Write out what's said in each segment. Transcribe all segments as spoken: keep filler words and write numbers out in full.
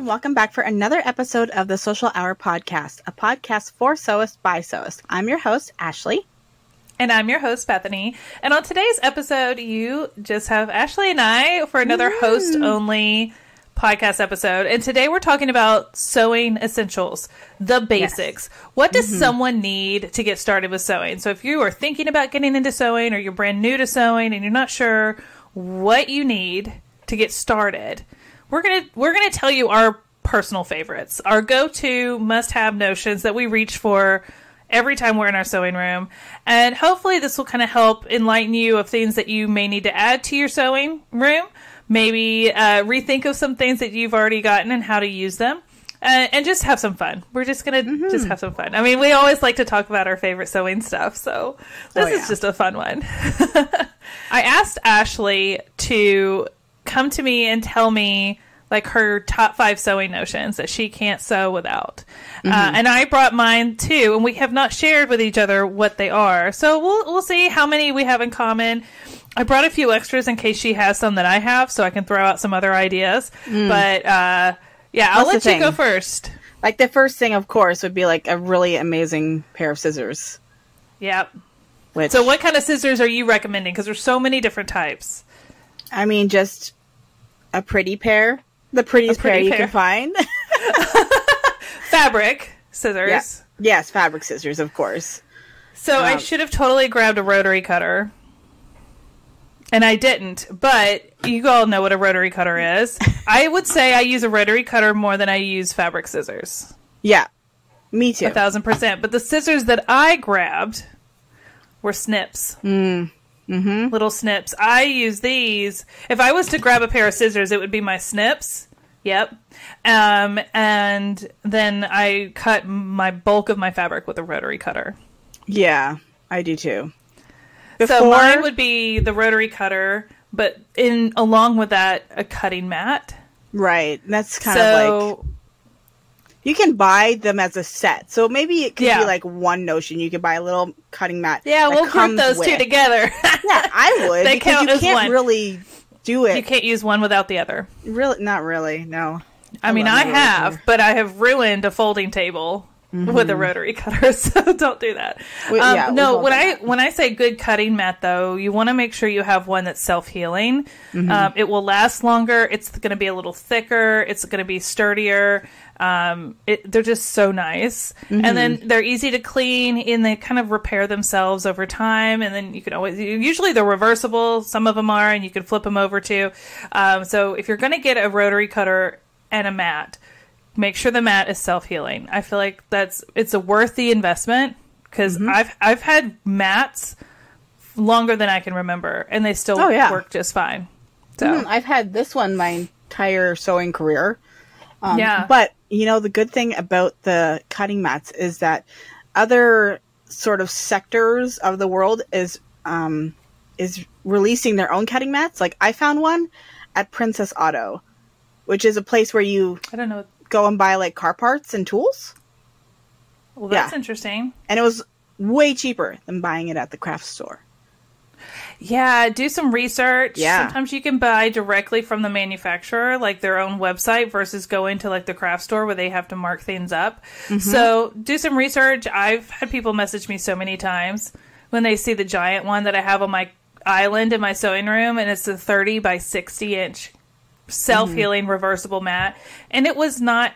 and welcome back for another episode of the Social Hour Podcast, a podcast for sewists by sewists. I'm your host, Ashley. And I'm your host, Bethany. And on today's episode, you just have Ashley and I for another mm. host-only podcast episode. And today we're talking about sewing essentials, the basics. Yes. What does mm-hmm. someone need to get started with sewing? So if you are thinking about getting into sewing or you're brand new to sewing and you're not sure what you need to get started, We're gonna we're gonna tell you our personal favorites, our go-to must-have notions that we reach for every time we're in our sewing room, and hopefully this will kind of help enlighten you of things that you may need to add to your sewing room. Maybe uh, rethink of some things that you've already gotten and how to use them, uh, and just have some fun. We're just gonna mm-hmm. just have some fun. I mean, we always like to talk about our favorite sewing stuff, so this oh, yeah. is just a fun one. I asked Ashley to come to me and tell me like her top five sewing notions that she can't sew without. Mm-hmm. Uh, and I brought mine too, and we have not shared with each other what they are. So we'll, we'll see how many we have in common. I brought a few extras in case she has some that I have, so I can throw out some other ideas. Mm. But uh, yeah, I'll That's let you go first. Like the first thing, of course, would be like a really amazing pair of scissors. Yep. Which... So what kind of scissors are you recommending? Because there's so many different types. I mean, just a pretty pair. The prettiest pretty pair, pair you can find. Fabric scissors. Yeah. Yes, fabric scissors, of course. So um, I should have totally grabbed a rotary cutter. And I didn't. But you all know what a rotary cutter is. I would say I use a rotary cutter more than I use fabric scissors. Yeah, me too. A thousand percent. But the scissors that I grabbed were snips. Mm. Mm-hmm. Little snips. I use these. If I was to grab a pair of scissors, it would be my snips. Yep. Um, and then I cut my bulk of my fabric with a rotary cutter. Yeah, I do too. Before... So mine would be the rotary cutter, but in along with that, a cutting mat. Right. That's kind so... of like... You can buy them as a set. So maybe it could yeah. be like one notion. You could buy a little cutting mat. Yeah, we'll group those with. two together. Yeah, I would. They because count you as can't one. really do it. You can't use one without the other. Really? Not really, no. I, I mean, I have, cutter. but I have ruined a folding table mm-hmm. with a rotary cutter, so don't do that. We, um, yeah, no, when I, when I say good cutting mat, though, you want to make sure you have one that's self-healing. Mm-hmm. Um, it will last longer. It's going to be a little thicker. It's going to be sturdier. Um, it, they're just so nice. Mm-hmm. And then they're easy to clean and they kind of repair themselves over time. And then you can always, usually they're reversible. Some of them are, and you can flip them over too. Um, so if you're going to get a rotary cutter and a mat, make sure the mat is self-healing. I feel like that's, it's a worthy investment because mm-hmm. I've, I've had mats longer than I can remember and they still oh, yeah. work just fine. So mm, I've had this one my entire sewing career. Um, yeah. But, you know, the good thing about the cutting mats is that other sort of sectors of the world is um, is releasing their own cutting mats. Like, I found one at Princess Auto, which is a place where you I don't know. go and buy, like, car parts and tools. Well, that's yeah. interesting. And it was way cheaper than buying it at the craft store. Yeah, do some research. Yeah. Sometimes you can buy directly from the manufacturer, like their own website, versus going to like the craft store where they have to mark things up. Mm-hmm. So do some research. I've had people message me so many times when they see the giant one that I have on my island in my sewing room, and it's a thirty by sixty inch self-healing mm-hmm. reversible mat. And it was not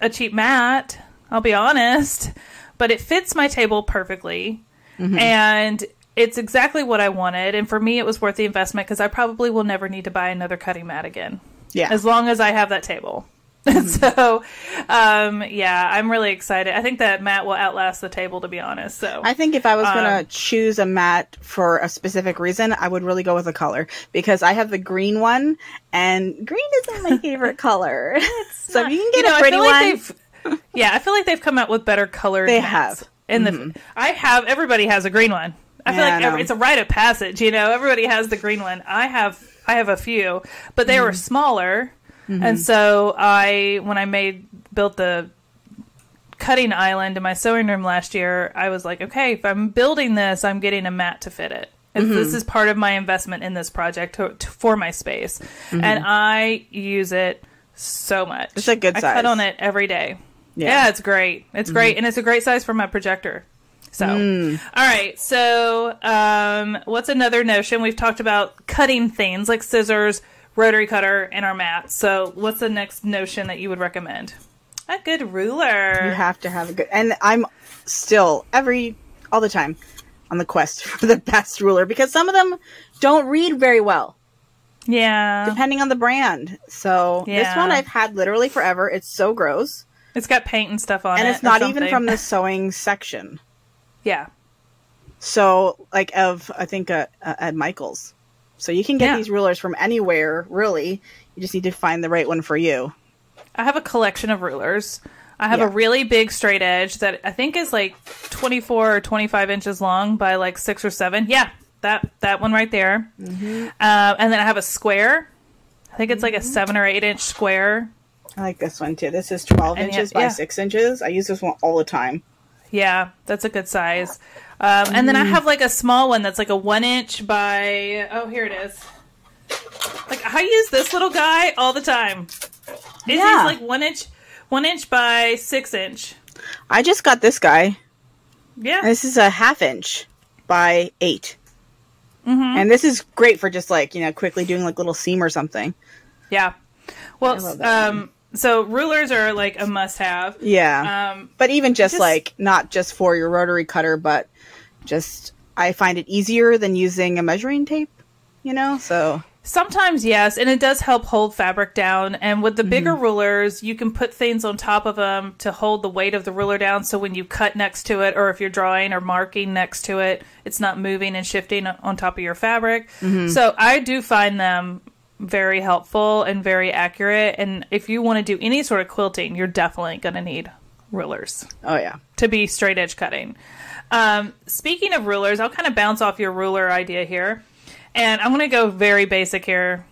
a cheap mat, I'll be honest, but it fits my table perfectly. Mm-hmm. And it's exactly what I wanted, and for me, it was worth the investment because I probably will never need to buy another cutting mat again. Yeah, as long as I have that table. Mm-hmm. So, um, yeah, I'm really excited. I think that mat will outlast the table, to be honest. So, I think if I was um, going to choose a mat for a specific reason, I would really go with a color because I have the green one, and green isn't my favorite color. So not, if you can get you know, a pretty I feel one, like yeah, I feel like they've come out with better colored. They mats have, and mm-hmm. the I have everybody has a green one. I feel yeah, like every, I it's a rite of passage, you know. Everybody has the green one. I have, I have a few, but they mm-hmm. were smaller, mm-hmm. and so I, when I made built the cutting island in my sewing room last year, I was like, okay, if I'm building this, I'm getting a mat to fit it. And mm-hmm. this is part of my investment in this project to, to, for my space, mm-hmm. and I use it so much. It's a good size. I cut on it every day. Yeah, yeah it's great. It's mm-hmm. great. And it's a great size for my projector. So, mm. all right. So, um, what's another notion? We've talked about cutting things like scissors, rotary cutter, and our mat. So, what's the next notion that you would recommend? A good ruler. You have to have a good, and I'm still every, all the time on the quest for the best ruler because some of them don't read very well. Yeah. Depending on the brand. So yeah. This one I've had literally forever. It's so gross. It's got paint and stuff on it. And it's not even from the sewing section. Yeah. So like of, I think uh, uh, at Michaels. So you can get yeah. these rulers from anywhere, really. You just need to find the right one for you. I have a collection of rulers. I have yeah. a really big straight edge that I think is like twenty-four or twenty-five inches long by like six or seven. Yeah. That that one right there. Mm-hmm. uh, and then I have a square. I think it's mm-hmm. like a seven or eight inch square. I like this one too. This is twelve and inches yeah, by yeah. six inches. I use this one all the time. Yeah, that's a good size. Um, mm-hmm. And then I have like a small one that's like a one inch by. Oh, here it is. Like I use this little guy all the time. It yeah. is like one inch, one inch by six inch. I just got this guy. Yeah, this is a half inch by eight. Mm-hmm. And this is great for just like, you know, quickly doing like little seam or something. Yeah. Well, um, so rulers are like a must have. Yeah. Um, but even just, just like not just for your rotary cutter, but just I find it easier than using a measuring tape, you know, so. Sometimes, yes. And it does help hold fabric down. And with the bigger mm-hmm. rulers, you can put things on top of them to hold the weight of the ruler down. So when you cut next to it, or if you're drawing or marking next to it, it's not moving and shifting on top of your fabric. Mm-hmm. So I do find them very helpful and very accurate. And if you want to do any sort of quilting, you're definitely going to need rulers. Oh, yeah. To be straight edge cutting. Um, speaking of rulers, I'll kind of bounce off your ruler idea here. And I'm going to go very basic here.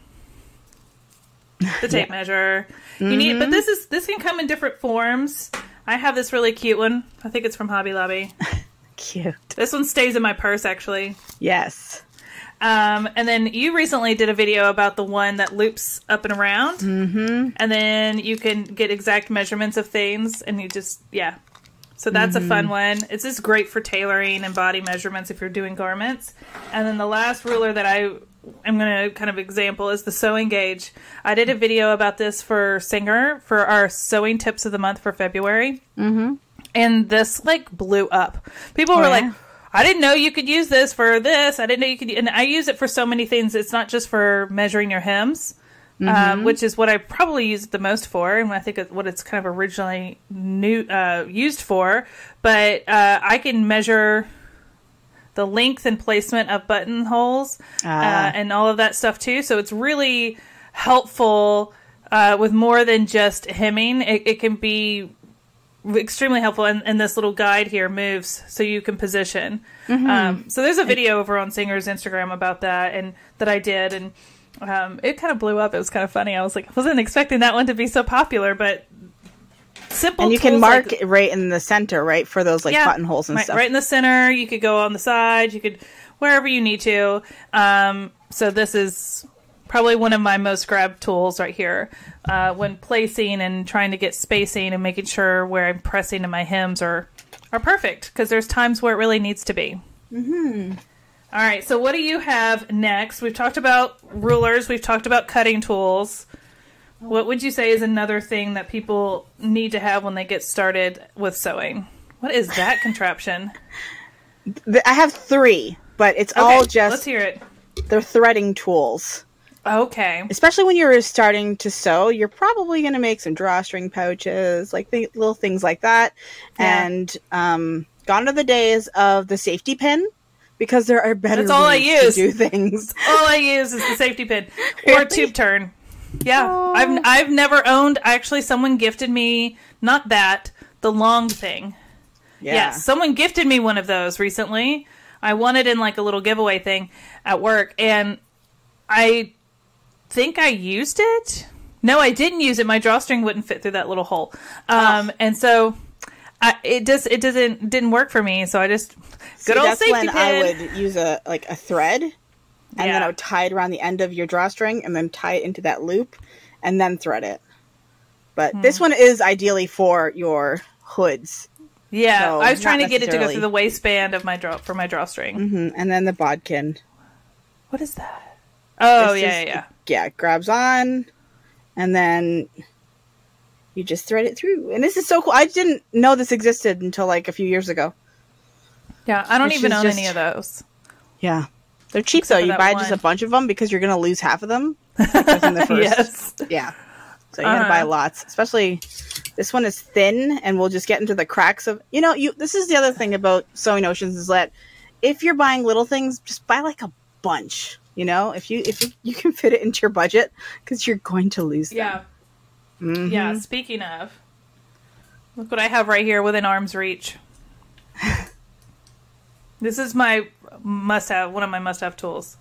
The tape yeah. measure. You mm-hmm. need, but this is this can come in different forms. I have this really cute one. I think it's from Hobby Lobby. Cute. This one stays in my purse, actually. Yes. Um, and then you recently did a video about the one that loops up and around. Mm-hmm. And then you can get exact measurements of things. And you just, yeah. So that's mm-hmm. a fun one. It's just great for tailoring and body measurements if you're doing garments. And then the last ruler that I am going to kind of example is the sewing gauge. I did a video about this for Singer for our sewing tips of the month for February. Mm-hmm. And this like blew up. People were yeah. like, I didn't know you could use this for this. I didn't know you could. And I use it for so many things. It's not just for measuring your hems. Mm-hmm. Uh, which is what I probably use it the most for, and I think it's what it's kind of originally new, uh, used for. But uh, I can measure the length and placement of buttonholes uh. Uh, and all of that stuff too. So it's really helpful uh, with more than just hemming. It, it can be extremely helpful, and, and this little guide here moves so you can position. Mm-hmm. Um, so there's a video over on Singer's Instagram about that, and that I did, and. Um, it kind of blew up. It was kind of funny. I was like, I wasn't expecting that one to be so popular, but simple. And you can mark like, right in the center, right? For those like yeah, buttonholes and right, stuff. Right in the center. You could go on the side. You could wherever you need to. Um, so this is probably one of my most grabbed tools right here. Uh, when placing and trying to get spacing and making sure where I'm pressing and my hems are, are perfect. Because there's times where it really needs to be. Mm-hmm. All right, so what do you have next? We've talked about rulers. We've talked about cutting tools. What would you say is another thing that people need to have when they get started with sewing? What is that contraption? I have three, but it's okay, all just... let's hear it. They're threading tools. Okay. Especially when you're starting to sew, you're probably going to make some drawstring pouches, like th little things like that. Yeah. And um, gone are the days of the safety pin. Because there are better That's all I use. To do things. All I use is the safety pin or tube turn. Yeah, Aww. I've I've never owned. Actually, someone gifted me not that the long thing. Yeah. yeah, someone gifted me one of those recently. I won it in like a little giveaway thing at work, and I think I used it. No, I didn't use it. My drawstring wouldn't fit through that little hole, um, oh. and so. I, it just it doesn't didn't work for me, so I just good See, old that's safety when pin. I would use a like a thread, and yeah. then I would tie it around the end of your drawstring, and then tie it into that loop, and then thread it. But mm. this one is ideally for your hoods. Yeah, so I was trying to get it to go through the waistband of my draw for my drawstring. Mm-hmm. And then the bodkin. What is that? Oh, this yeah, is, yeah. Yeah, it grabs on, and then you just thread it through. And this is so cool. I didn't know this existed until like a few years ago. Yeah, I don't Which even own just, any of those. Yeah. They're cheap, though. You buy one. just a bunch of them because you're going to lose half of them. In the first. Yes. Yeah. So you uh-huh. gotta buy lots, especially this one is thin, and we'll just get into the cracks of, you know, you, this is the other thing about sewing notions is that if you're buying little things, just buy like a bunch, you know, if you, if you, you can fit it into your budget, because you're going to lose them. Yeah. Mm-hmm. Yeah. Speaking of, look what I have right here within arm's reach. This is my must have, one of my must have tools.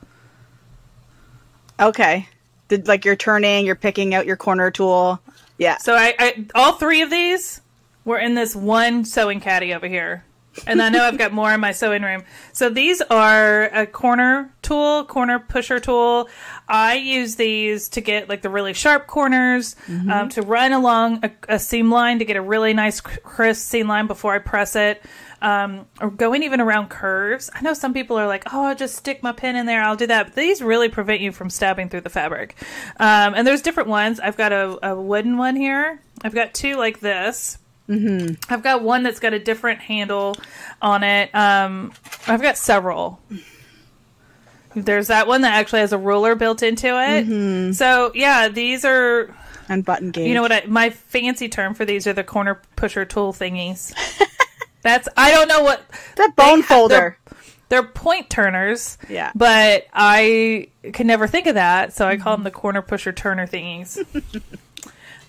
Okay. Did, like, you're turning, you're picking out your corner tool. Yeah. So I, I all three of these were in this one sewing caddy over here. And I know I've got more in my sewing room. So these are a corner tool, corner pusher tool. I use these to get, like, the really sharp corners, mm-hmm. um, to run along a, a seam line to get a really nice, crisp seam line before I press it. Um, or going even around curves. I know some people are like, oh, I'll just stick my pin in there, I'll do that. But these really prevent you from stabbing through the fabric. Um, and there's different ones. I've got a, a wooden one here. I've got two like this. Mm-hmm. I've got one that's got a different handle on it. Um, I've got several. There's that one that actually has a ruler built into it. Mm-hmm. So, yeah, these are... And button gauge. You know what? I, my fancy term for these are the corner pusher tool thingies. That's, I don't know what... That bone folder. They're, they're point turners. Yeah. But I can never think of that, so I call them the corner pusher turner thingies.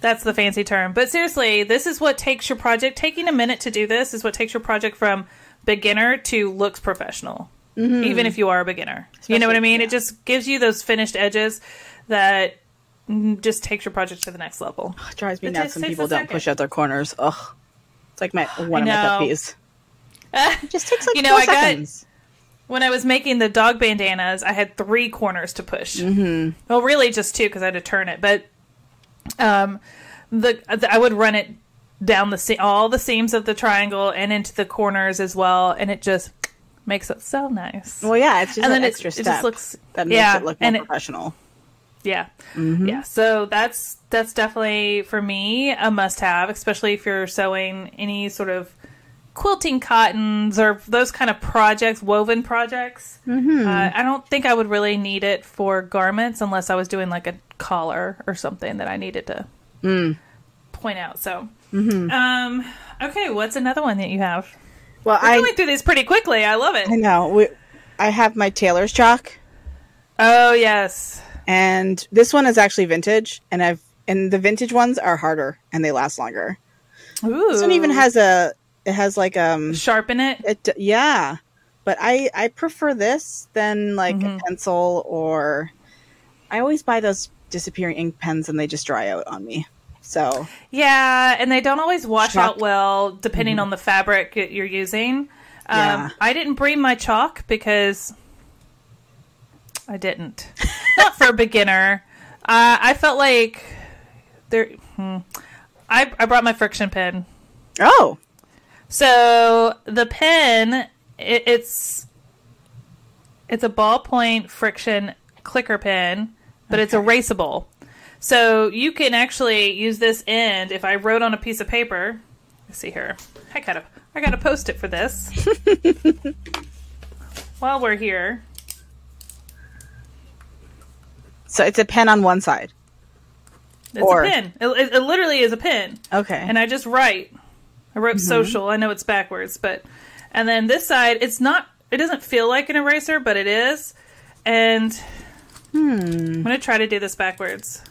That's the fancy term. But seriously, this is what takes your project... Taking a minute to do this is what takes your project from beginner to looks professional. Mm-hmm. Even if you are a beginner. Especially, you know what I mean? Yeah. It just gives you those finished edges that just takes your project to the next level. Oh, it drives me it nuts when people don't second. push out their corners. Ugh. Like my one of my pet peeves. It just takes like you know, I seconds. Got when I was making the dog bandanas, I had three corners to push. Mm-hmm. Well, really just two because I had to turn it. But um, the, the I would run it down the all the seams of the triangle and into the corners as well, and it just makes it so nice. Well, yeah, it's just and an extra it, step it just looks, that makes yeah, it look more professional. It, Yeah. Mm-hmm. Yeah. So that's that's definitely for me a must have, especially if you're sewing any sort of quilting cottons or those kind of projects, woven projects. Mm-hmm. uh, I don't think I would really need it for garments unless I was doing like a collar or something that I needed to mm. point out. So, mm-hmm. um, okay, what's another one that you have? Well, We're I going through these pretty quickly. I love it. I know. We, I have my tailor's chalk. Oh yes. And this one is actually vintage, and I've and the vintage ones are harder and they last longer. Ooh. This one even has a it has like um sharpen it. It yeah, but I I prefer this than like mm-hmm. a pencil or I always buy those disappearing ink pens and they just dry out on me. So yeah, and they don't always wash chalk. out well depending mm-hmm. on the fabric that you're using. Um, yeah. I didn't bring my chalk because. I didn't. Not for a beginner. Uh, I felt like there. Hmm, I I brought my friction pen. Oh, so the pen it, it's it's a ballpoint friction clicker pen, but okay. it's erasable. So you can actually use this end. If I wrote on a piece of paper, let's see here. I gotta I gotta post it for this. While we're here. So it's a pen on one side. It's or... a pen. It, it, it literally is a pen. Okay. And I just write. I wrote mm-hmm. social. I know it's backwards, but and then this side, it's not. It doesn't feel like an eraser, but it is. And hmm. I'm gonna try to do this backwards.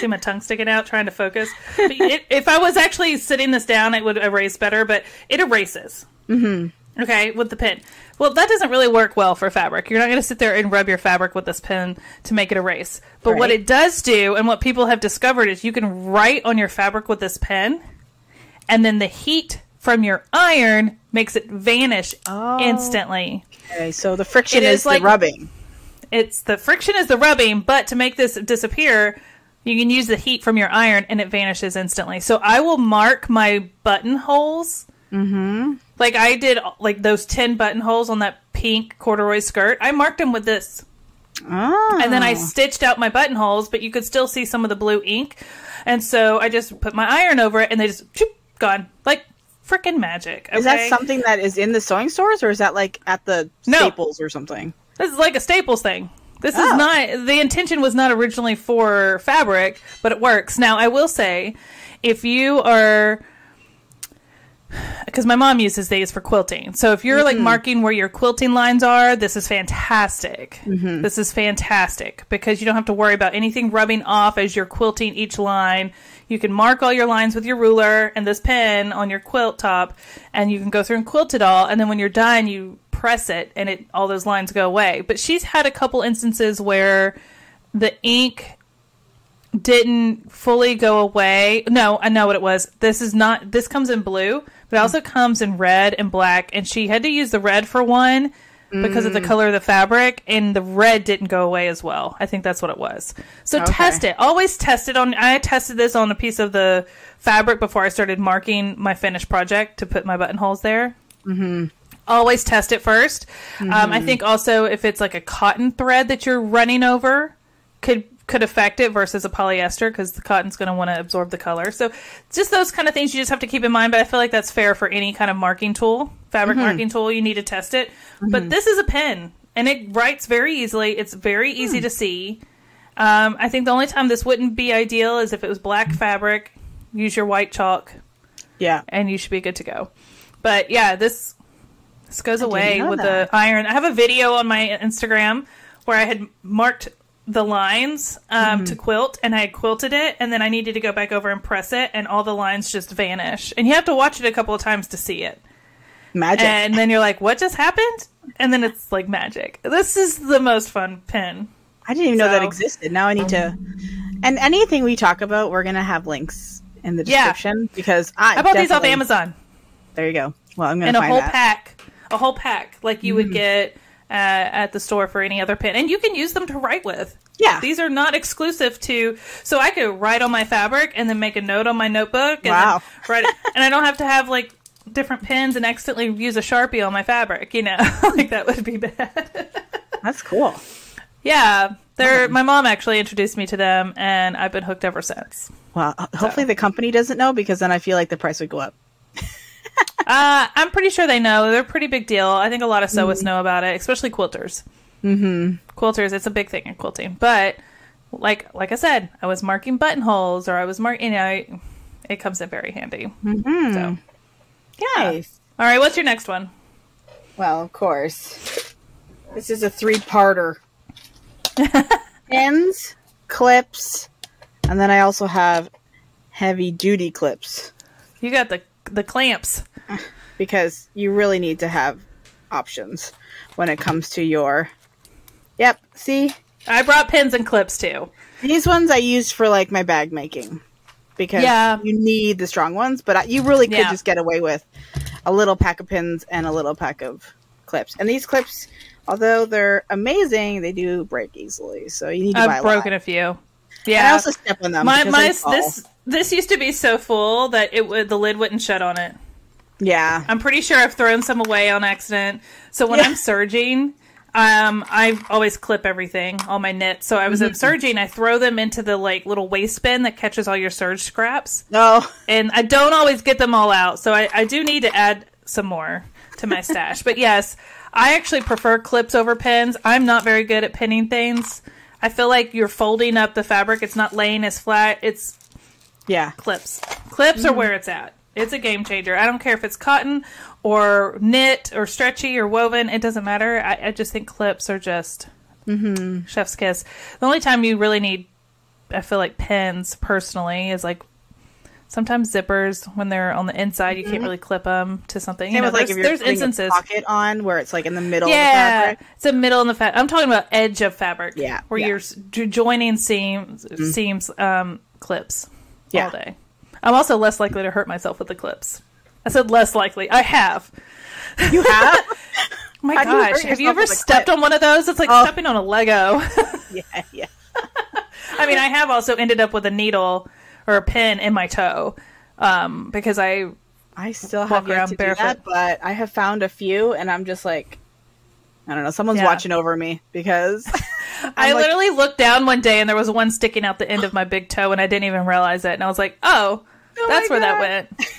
See my tongue sticking out, trying to focus. But it, if I was actually sitting this down, it would erase better. But it erases. Mm-hmm. Okay, with the pen. Well, that doesn't really work well for fabric. You're not going to sit there and rub your fabric with this pen to make it erase. But right. what it does do, and what people have discovered, is you can write on your fabric with this pen, and then the heat from your iron makes it vanish oh. instantly. Okay, so the friction is, is like, the rubbing. it's the friction is the rubbing, but to make this disappear, you can use the heat from your iron and it vanishes instantly. So I will mark my buttonholes. Mm-hmm. Like I did like those ten buttonholes on that pink corduroy skirt. I marked them with this. Oh. And then I stitched out my buttonholes, but you could still see some of the blue ink. And so I just put my iron over it and they just choop, gone. Like freaking magic. Okay? Is that something that is in the sewing stores, or is that like at the no. Staples or something? This is like a Staples thing. This oh. is not, the intention was not originally for fabric, but it works. Now I will say, if you are, because my mom uses these for quilting. So if you're mm-hmm. like marking where your quilting lines are, this is fantastic. Mm-hmm. This is fantastic because you don't have to worry about anything rubbing off as you're quilting each line. You can mark all your lines with your ruler and this pen on your quilt top, and you can go through and quilt it all. And then when you're done, you press it and it all those lines go away. But she's had a couple instances where the ink didn't fully go away. No, I know what it was. This is not, this comes in blue, but it also comes in red and black. And she had to use the red for one because mm. of the color of the fabric, and the red didn't go away as well. I think that's what it was. So okay. test it. Always test it on, I tested this on a piece of the fabric before I started marking my finished project to put my buttonholes there. Mm-hmm. Always test it first. Mm-hmm. Um, I think also if it's like a cotton thread that you're running over could could affect it versus a polyester, because the cotton's going to want to absorb the color. So just those kind of things you just have to keep in mind, but I feel like that's fair for any kind of marking tool, fabric mm-hmm. marking tool. You need to test it. Mm-hmm. But this is a pen, and it writes very easily. It's very easy mm. to see. Um, I think the only time this wouldn't be ideal is if it was black fabric. Use your white chalk. Yeah. And you should be good to go. But, yeah, this, this goes I away with that. The iron. I have a video on my Instagram where I had marked the lines um, mm-hmm. to quilt, and I had quilted it, and then I needed to go back over and press it, and all the lines just vanish. And you have to watch it a couple of times to see it. Magic. And then you're like, what just happened? And then it's like magic. This is the most fun pen. I didn't even so, know that existed. Now I need to. And anything we talk about, we're going to have links in the description. Yeah. Because I, I bought these off Amazon. There you go. Well, I'm going to find that. And a whole that. pack. A whole pack. Like you mm-hmm. would get Uh, at the store for any other pen, and you can use them to write with. Yeah, these are not exclusive to. So I could write on my fabric and then make a note on my notebook. And wow! Write it, and I don't have to have like different pens and accidentally use a Sharpie on my fabric. You know, like that would be bad. That's cool. Yeah, they're. Um, my mom actually introduced me to them, and I've been hooked ever since. Well, hopefully so. The company doesn't know, because then I feel like the price would go up. Uh, I'm pretty sure they know. They're a pretty big deal. I think a lot of sewists know about it, especially quilters. Mm-hmm. Quilters, it's a big thing in quilting. But like like I said, I was marking buttonholes, or I was marking, you know, I, it comes in very handy. Mm-hmm. So, yeah. Nice. All right, what's your next one? Well, of course, this is a three-parter. Pins, clips, and then I also have heavy-duty clips. You got the the clamps. Because you really need to have options when it comes to your... Yep, see? I brought pins and clips, too. These ones I used for, like, my bag making. Because yeah. you need the strong ones, but I, you really could yeah. just get away with a little pack of pins and a little pack of clips. And these clips, although they're amazing, they do break easily. So you need to I've buy a lot. I've broken a few. Yeah. And I also step on them. My, my, this, this used to be so full that it would, the lid wouldn't shut on it. Yeah. I'm pretty sure I've thrown some away on accident. So when yeah. I'm serging, um, I always clip everything, all my knits. So I was mm-hmm. in serging, I throw them into the like little waste bin that catches all your serge scraps. No. Oh. And I don't always get them all out. So I, I do need to add some more to my stash. But yes, I actually prefer clips over pins. I'm not very good at pinning things. I feel like you're folding up the fabric. It's not laying as flat. It's yeah clips. Clips mm-hmm. are where it's at. It's a game changer. I don't care if it's cotton or knit or stretchy or woven. It doesn't matter. I, I just think clips are just mm-hmm. chef's kiss. The only time you really need, I feel like, pins personally is like sometimes zippers when they're on the inside. You mm-hmm. can't really clip them to something. You know, like there's, if you're there's instances. A pocket on where it's like in the middle yeah, of the fabric. It's the middle in the fabric. I'm talking about edge of fabric. Yeah, where yeah. you're joining seams, mm-hmm. seams, um, clips yeah. all day. I'm also less likely to hurt myself with the clips. I said less likely. I have. You have? Oh my gosh, have you ever stepped on one of those? It's like oh. stepping on a Lego. yeah, yeah. I mean, I have also ended up with a needle or a pin in my toe um, because I I still have yet to do that, but I have found a few, and I'm just like, I don't know, someone's yeah. watching over me because I like, literally looked down one day and there was one sticking out the end of my big toe, and I didn't even realize it, and I was like, oh, oh that's where God. that went.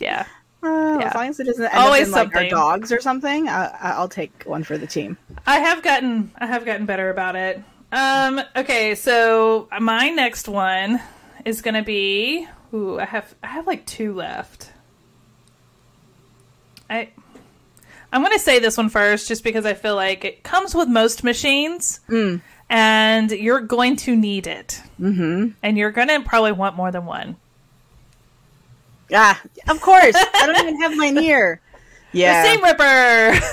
yeah. Uh, yeah. As long as it doesn't end Always up in, like, our dogs or something, I, I'll take one for the team. I have gotten, I have gotten better about it. Um, okay, so my next one is going to be. Ooh, I have, I have like two left. I, I'm going to say this one first, just because I feel like it comes with most machines, mm. and you're going to need it, mm-hmm. and you're going to probably want more than one. Ah, of course. I don't even have mine here. Yeah. The seam ripper.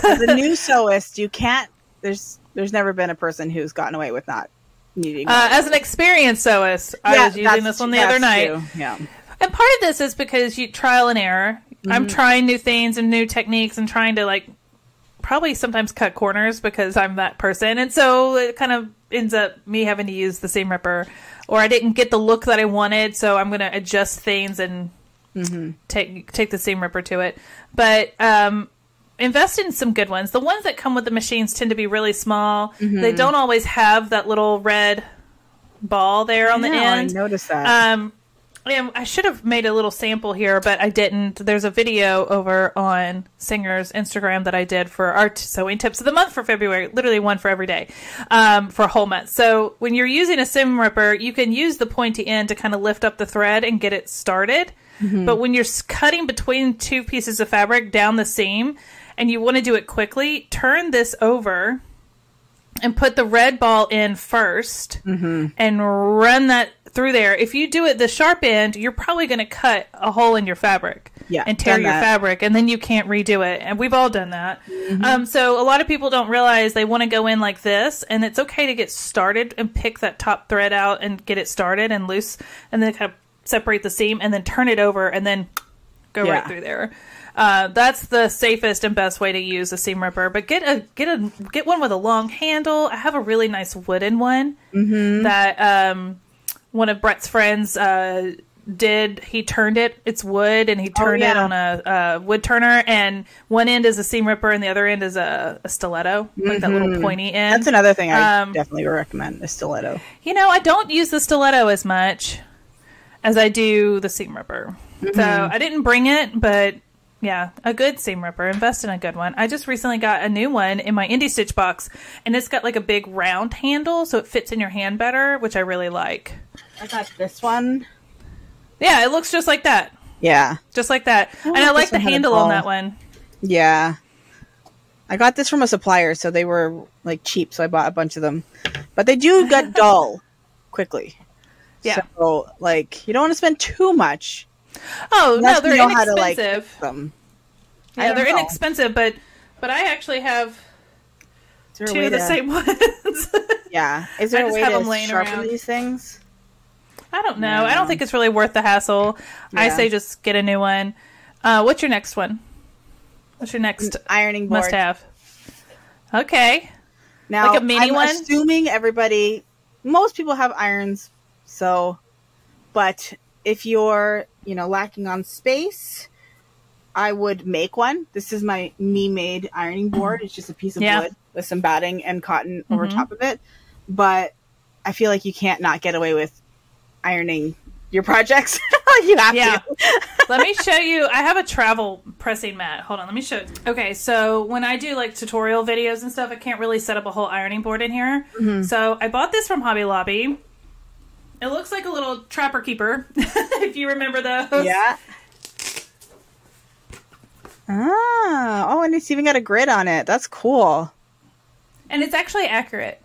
As a new sewist, you can't, there's there's never been a person who's gotten away with not needing uh, as an experienced sewist, yeah, I was using this one the other night. True. Yeah. And part of this is because you trial and error. Mm-hmm. I'm trying new things and new techniques and trying to, like, probably sometimes cut corners because I'm that person. And so it kind of ends up me having to use the seam ripper, or I didn't get the look that I wanted, so I'm going to adjust things and Mm-hmm. take take the seam ripper to it. But um invest in some good ones. The ones that come with the machines tend to be really small. Mm-hmm. They don't always have that little red ball there on the yeah, end. I noticed that. Um, and I should have made a little sample here, but I didn't. There's a video over on Singer's Instagram that I did for our sewing tips of the month for February. Literally one for every day um, for a whole month. So when you're using a seam ripper, you can use the pointy end to kind of lift up the thread and get it started. Mm-hmm. But when you're cutting between two pieces of fabric down the seam and you want to do it quickly, turn this over and put the red ball in first mm-hmm. and run that through there. If you do it the sharp end, you're probably going to cut a hole in your fabric yeah, and tear your that. fabric, and then you can't redo it. And we've all done that. Mm-hmm. Um, so a lot of people don't realize they want to go in like this, and it's okay to get started and pick that top thread out and get it started and loose, and then kind of separate the seam and then turn it over and then go yeah. right through there. Uh, that's the safest and best way to use a seam ripper, but get a, get a, get one with a long handle. I have a really nice wooden one mm-hmm. that, um, one of Brett's friends, uh, did. He turned it, it's wood, and he turned oh, yeah. it on a, a wood turner, and one end is a seam ripper and the other end is a, a stiletto, mm-hmm. like that little pointy end. That's another thing I um, definitely recommend, the stiletto. You know, I don't use the stiletto as much as I do the seam ripper. Mm-hmm. So I didn't bring it, but yeah, a good seam ripper. Invest in a good one. I just recently got a new one in my Indie Stitch box, and it's got like a big round handle, so it fits in your hand better, which I really like. I got this one. Yeah, it looks just like that. Yeah. Just like that. I and I like the handle on that one. Yeah. I got this from a supplier, so they were like cheap, so I bought a bunch of them. But they do get dull quickly. Yeah. So, like, you don't want to spend too much. Oh, no, they're inexpensive. How to, like, them. Yeah, they're know. inexpensive, but but I actually have two of the to... same ones. Yeah. Is there I a way to sharpen around. these things? I don't know. No. I don't think it's really worth the hassle. Yeah. I say just get a new one. Uh, what's your next one? What's your next An ironing board? Must-have? Okay. Now, like a mini I'm one? assuming everybody, most people have irons. So, but if you're, you know, lacking on space, I would make one. This is my me-made ironing board. It's just a piece of yeah. wood with some batting and cotton mm-hmm. over top of it. But I feel like you can't not get away with ironing your projects. You have yeah. to. Let me show you. I have a travel pressing mat. Hold on. Let me show you. Okay. So when I do like tutorial videos and stuff, I can't really set up a whole ironing board in here. Mm-hmm. So I bought this from Hobby Lobby. It looks like a little trapper keeper, if you remember those. Yeah. Ah. Oh, and it's even got a grid on it. That's cool. And it's actually accurate.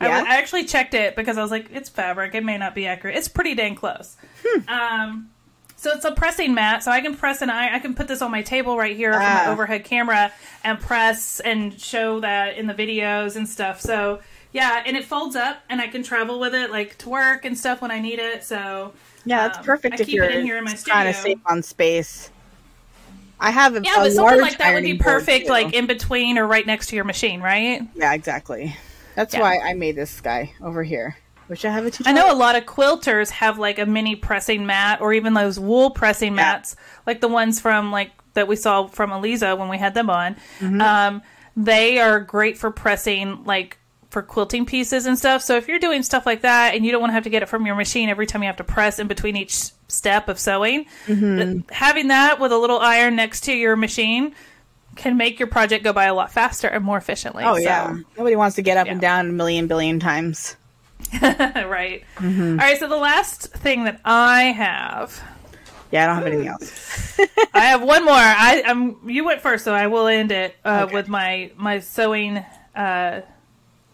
Yeah. I, I actually checked it because I was like, it's fabric. It may not be accurate. It's pretty dang close. Hmm. Um, so it's a pressing mat. So I can press an iron. I can put this on my table right here ah. on my overhead camera and press and show that in the videos and stuff. So... yeah, and it folds up, and I can travel with it, like, to work and stuff when I need it, so... yeah, it's perfect um, if you're in here in my trying to save on space. I have a, yeah, but a something like that would be perfect, like in between or right next to your machine, right? Yeah, exactly. That's yeah. why I made this guy over here, which I have a tutorial. I know a lot of quilters have like a mini pressing mat, or even those wool pressing yeah. mats, like the ones from like that we saw from Aliza when we had them on. Mm-hmm. Um, they are great for pressing, like for quilting pieces and stuff. So if you're doing stuff like that and you don't want to have to get it from your machine every time you have to press in between each step of sewing, mm-hmm. having that with a little iron next to your machine can make your project go by a lot faster and more efficiently. Oh, so, yeah. Nobody wants to get up yeah. and down a million billion times. Right. Mm-hmm. All right, so the last thing that I have... Yeah, I don't have anything else. I have one more. I, I'm, you went first, so I will end it uh, okay. with my, my sewing uh,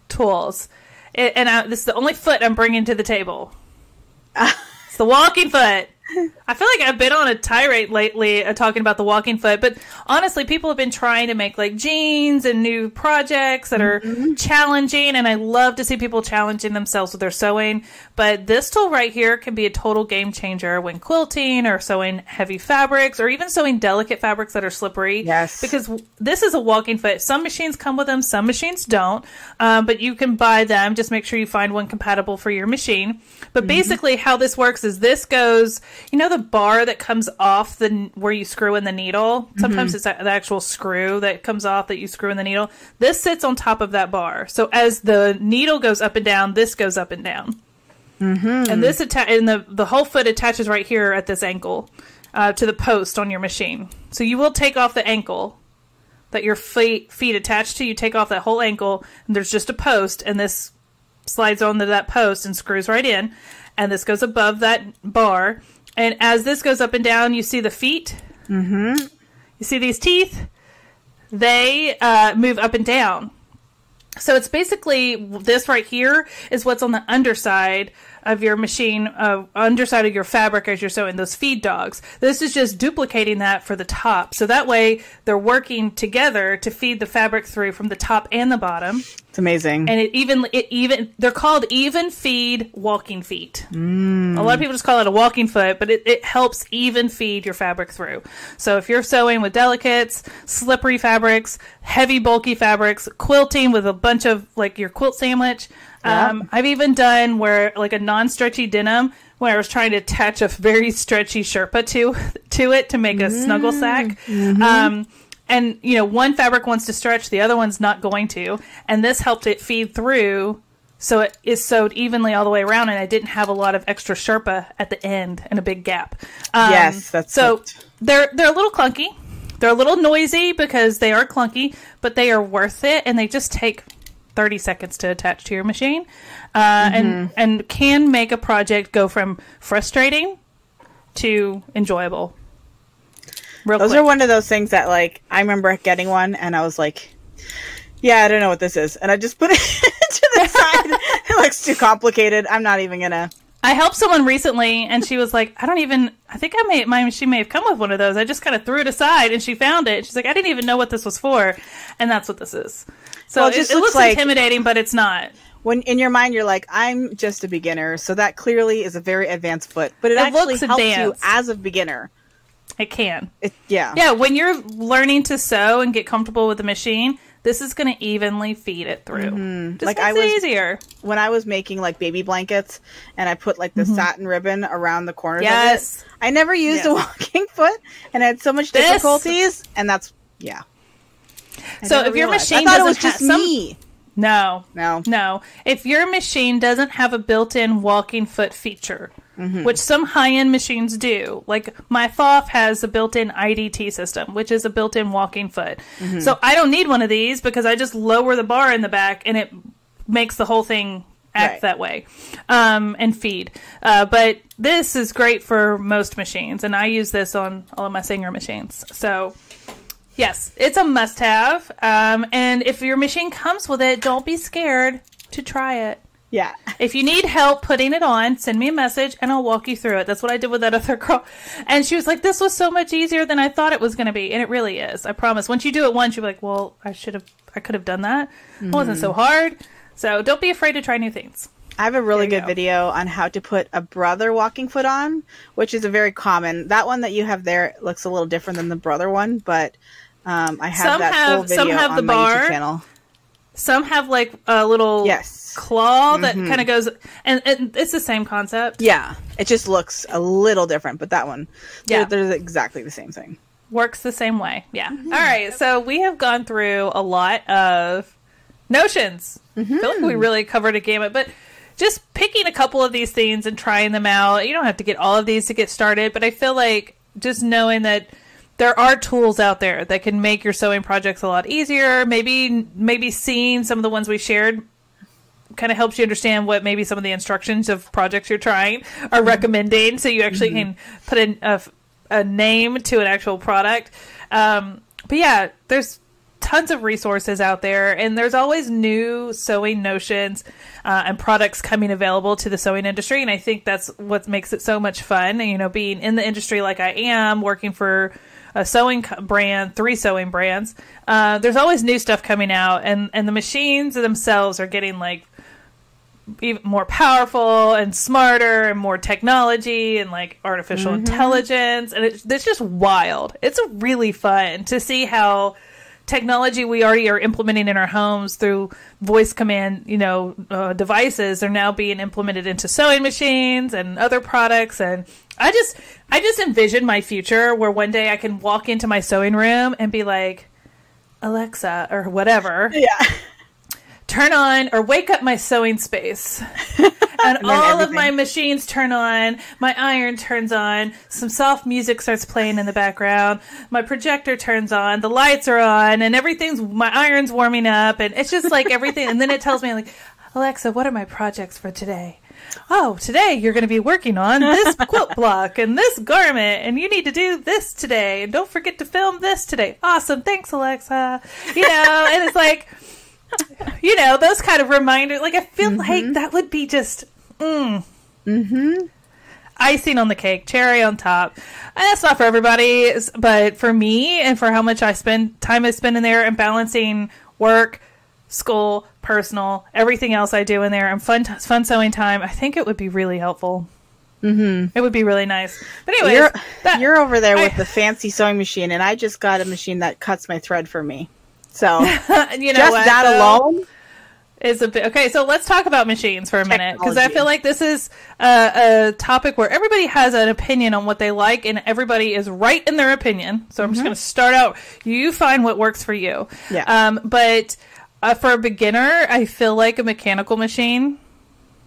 tools. It, and I, this is the only foot I'm bringing to the table. It's the walking foot. I feel like I've been on a tirade lately uh, talking about the walking foot, but honestly, people have been trying to make like jeans and new projects that are mm-hmm. challenging, and I love to see people challenging themselves with their sewing, but this tool right here can be a total game changer when quilting or sewing heavy fabrics or even sewing delicate fabrics that are slippery. Yes. Because this is a walking foot. Some machines come with them, some machines don't, um, but you can buy them. Just make sure you find one compatible for your machine. But mm-hmm. basically how this works is this goes... You know the bar that comes off the where you screw in the needle? Sometimes mm-hmm. it's the actual screw that comes off that you screw in the needle. This sits on top of that bar. So as the needle goes up and down, this goes up and down. Mm-hmm. And this atta- and the, the whole foot attaches right here at this ankle uh, to the post on your machine. So you will take off the ankle that your feet, feet attach to. You take off that whole ankle, and there's just a post, and this slides onto that post and screws right in. And this goes above that bar. And as this goes up and down, you see the feet. Mm-hmm. You see these teeth? They uh, move up and down. So it's basically this right here is what's on the underside of your machine, uh, underside of your fabric as you're sewing those feed dogs. This is just duplicating that for the top. So that way they're working together to feed the fabric through from the top and the bottom. It's amazing. And it even, it even, they're called even feed walking feet. Mm. A lot of people just call it a walking foot, but it, it helps even feed your fabric through. So if you're sewing with delicates, slippery fabrics, heavy bulky fabrics, quilting with a bunch of like your quilt sandwich. Yeah. Um, I've even done where like a non-stretchy denim when I was trying to attach a very stretchy Sherpa to, to it to make a mm. snuggle sack. Mm-hmm. Um, and, you know, one fabric wants to stretch, the other one's not going to. And this helped it feed through so it is sewed evenly all the way around, and I didn't have a lot of extra Sherpa at the end and a big gap. Um, yes, that's so it. they're they're a little clunky. They're a little noisy because they are clunky, but they are worth it, and they just take thirty seconds to attach to your machine uh, mm-hmm. and, and can make a project go from frustrating to enjoyable. Real those quick. Are one of those things that, like, I remember getting one, and I was like, yeah, I don't know what this is. And I just put it to the side. It looks too complicated. I'm not even going to. I helped someone recently, and she was like, I don't even, I think I may, my she may have come with one of those. I just kind of threw it aside, and she found it. She's like, I didn't even know what this was for. And that's what this is. So well, it, just it looks, looks like, intimidating, but it's not. When in your mind, you're like, I'm just a beginner. So that clearly is a very advanced foot. But it, it actually looks helps you as a beginner. It can. It, yeah. Yeah, when you're learning to sew and get comfortable with the machine, this is going to evenly feed it through. Mm-hmm. Just like makes I was, it easier. When I was making, like, baby blankets, and I put, like, the mm-hmm. satin ribbon around the corners yes. of it, I never used yes. a walking foot, and I had so much difficulties, this. And that's, yeah. I so if realized. Your machine I thought doesn't it was just some... me. No. No. No. If your machine doesn't have a built-in walking foot feature, mm-hmm. which some high-end machines do. Like, my Pfaff has a built-in I D T system, which is a built-in walking foot. Mm-hmm. So I don't need one of these because I just lower the bar in the back and it makes the whole thing act right. that way um, and feed. Uh, but this is great for most machines, and I use this on all of my Singer machines. So... Yes, it's a must-have, um, and if your machine comes with it, don't be scared to try it. Yeah. If you need help putting it on, send me a message, and I'll walk you through it. That's what I did with that other girl, and she was like, this was so much easier than I thought it was going to be, and it really is, I promise. Once you do it once, you'll be like, well, I should have, I could have done that. Mm-hmm. It wasn't so hard, so don't be afraid to try new things. I have a really good go. video on how to put a Brother walking foot on, which is a very common. That one that you have there looks a little different than the Brother one, but um, I have some that have, full video some have on the my bar. YouTube channel. Some have like a little yes. claw that mm-hmm. kind of goes, and, and it's the same concept. Yeah, it just looks a little different, but that one, yeah, they're, they're exactly the same thing. Works the same way. Yeah. Mm-hmm. All right. So we have gone through a lot of notions. Mm-hmm. I feel like we really covered a gamut, but just picking a couple of these things and trying them out. You don't have to get all of these to get started, but I feel like just knowing that there are tools out there that can make your sewing projects a lot easier. Maybe maybe seeing some of the ones we shared kind of helps you understand what maybe some of the instructions of projects you're trying are mm-hmm. recommending, so you actually mm-hmm. can put in a, a name to an actual product. Um, but yeah, there's tons of resources out there, and there's always new sewing notions uh, and products coming available to the sewing industry, and I think that's what makes it so much fun. And, you know, being in the industry like I am, working for a sewing brand, three sewing brands, uh, there's always new stuff coming out, and, and the machines themselves are getting, like, even more powerful and smarter and more technology and like artificial mm-hmm. intelligence, and it, it's just wild. It's really fun to see how technology we already are implementing in our homes through voice command, you know, uh, devices are now being implemented into sewing machines and other products. And I just, I just envision my future where one day I can walk into my sewing room and be like, Alexa or whatever. Yeah. Turn on or wake up my sewing space, and, and all everything. Of my machines turn on, my iron turns on, some soft music starts playing in the background, my projector turns on, the lights are on, and everything's, my iron's warming up, and it's just like everything. And then it tells me, like, Alexa, what are my projects for today? Oh, today you're going to be working on this quilt block and this garment, and you need to do this today, and don't forget to film this today. Awesome, thanks, Alexa. You know, and it's like, you know, those kind of reminders. Like, I feel mm-hmm. like that would be just mm, mm-hmm. icing on the cake, cherry on top. And that's not for everybody, but for me and for how much I spend time I spend in there and balancing work, school, personal, everything else I do in there and fun, fun sewing time, I think it would be really helpful. Mm-hmm. It would be really nice. But anyways, you're, that, you're over there I, with the fancy sewing machine, and I just got a machine that cuts my thread for me. So, you know, just what, that alone is a bit. Okay, so let's talk about machines for a minute, because I feel like this is a, a topic where everybody has an opinion on what they like, and everybody is right in their opinion. So I'm mm-hmm. just going to start out. You find what works for you. Yeah. Um, but uh, for a beginner, I feel like a mechanical machine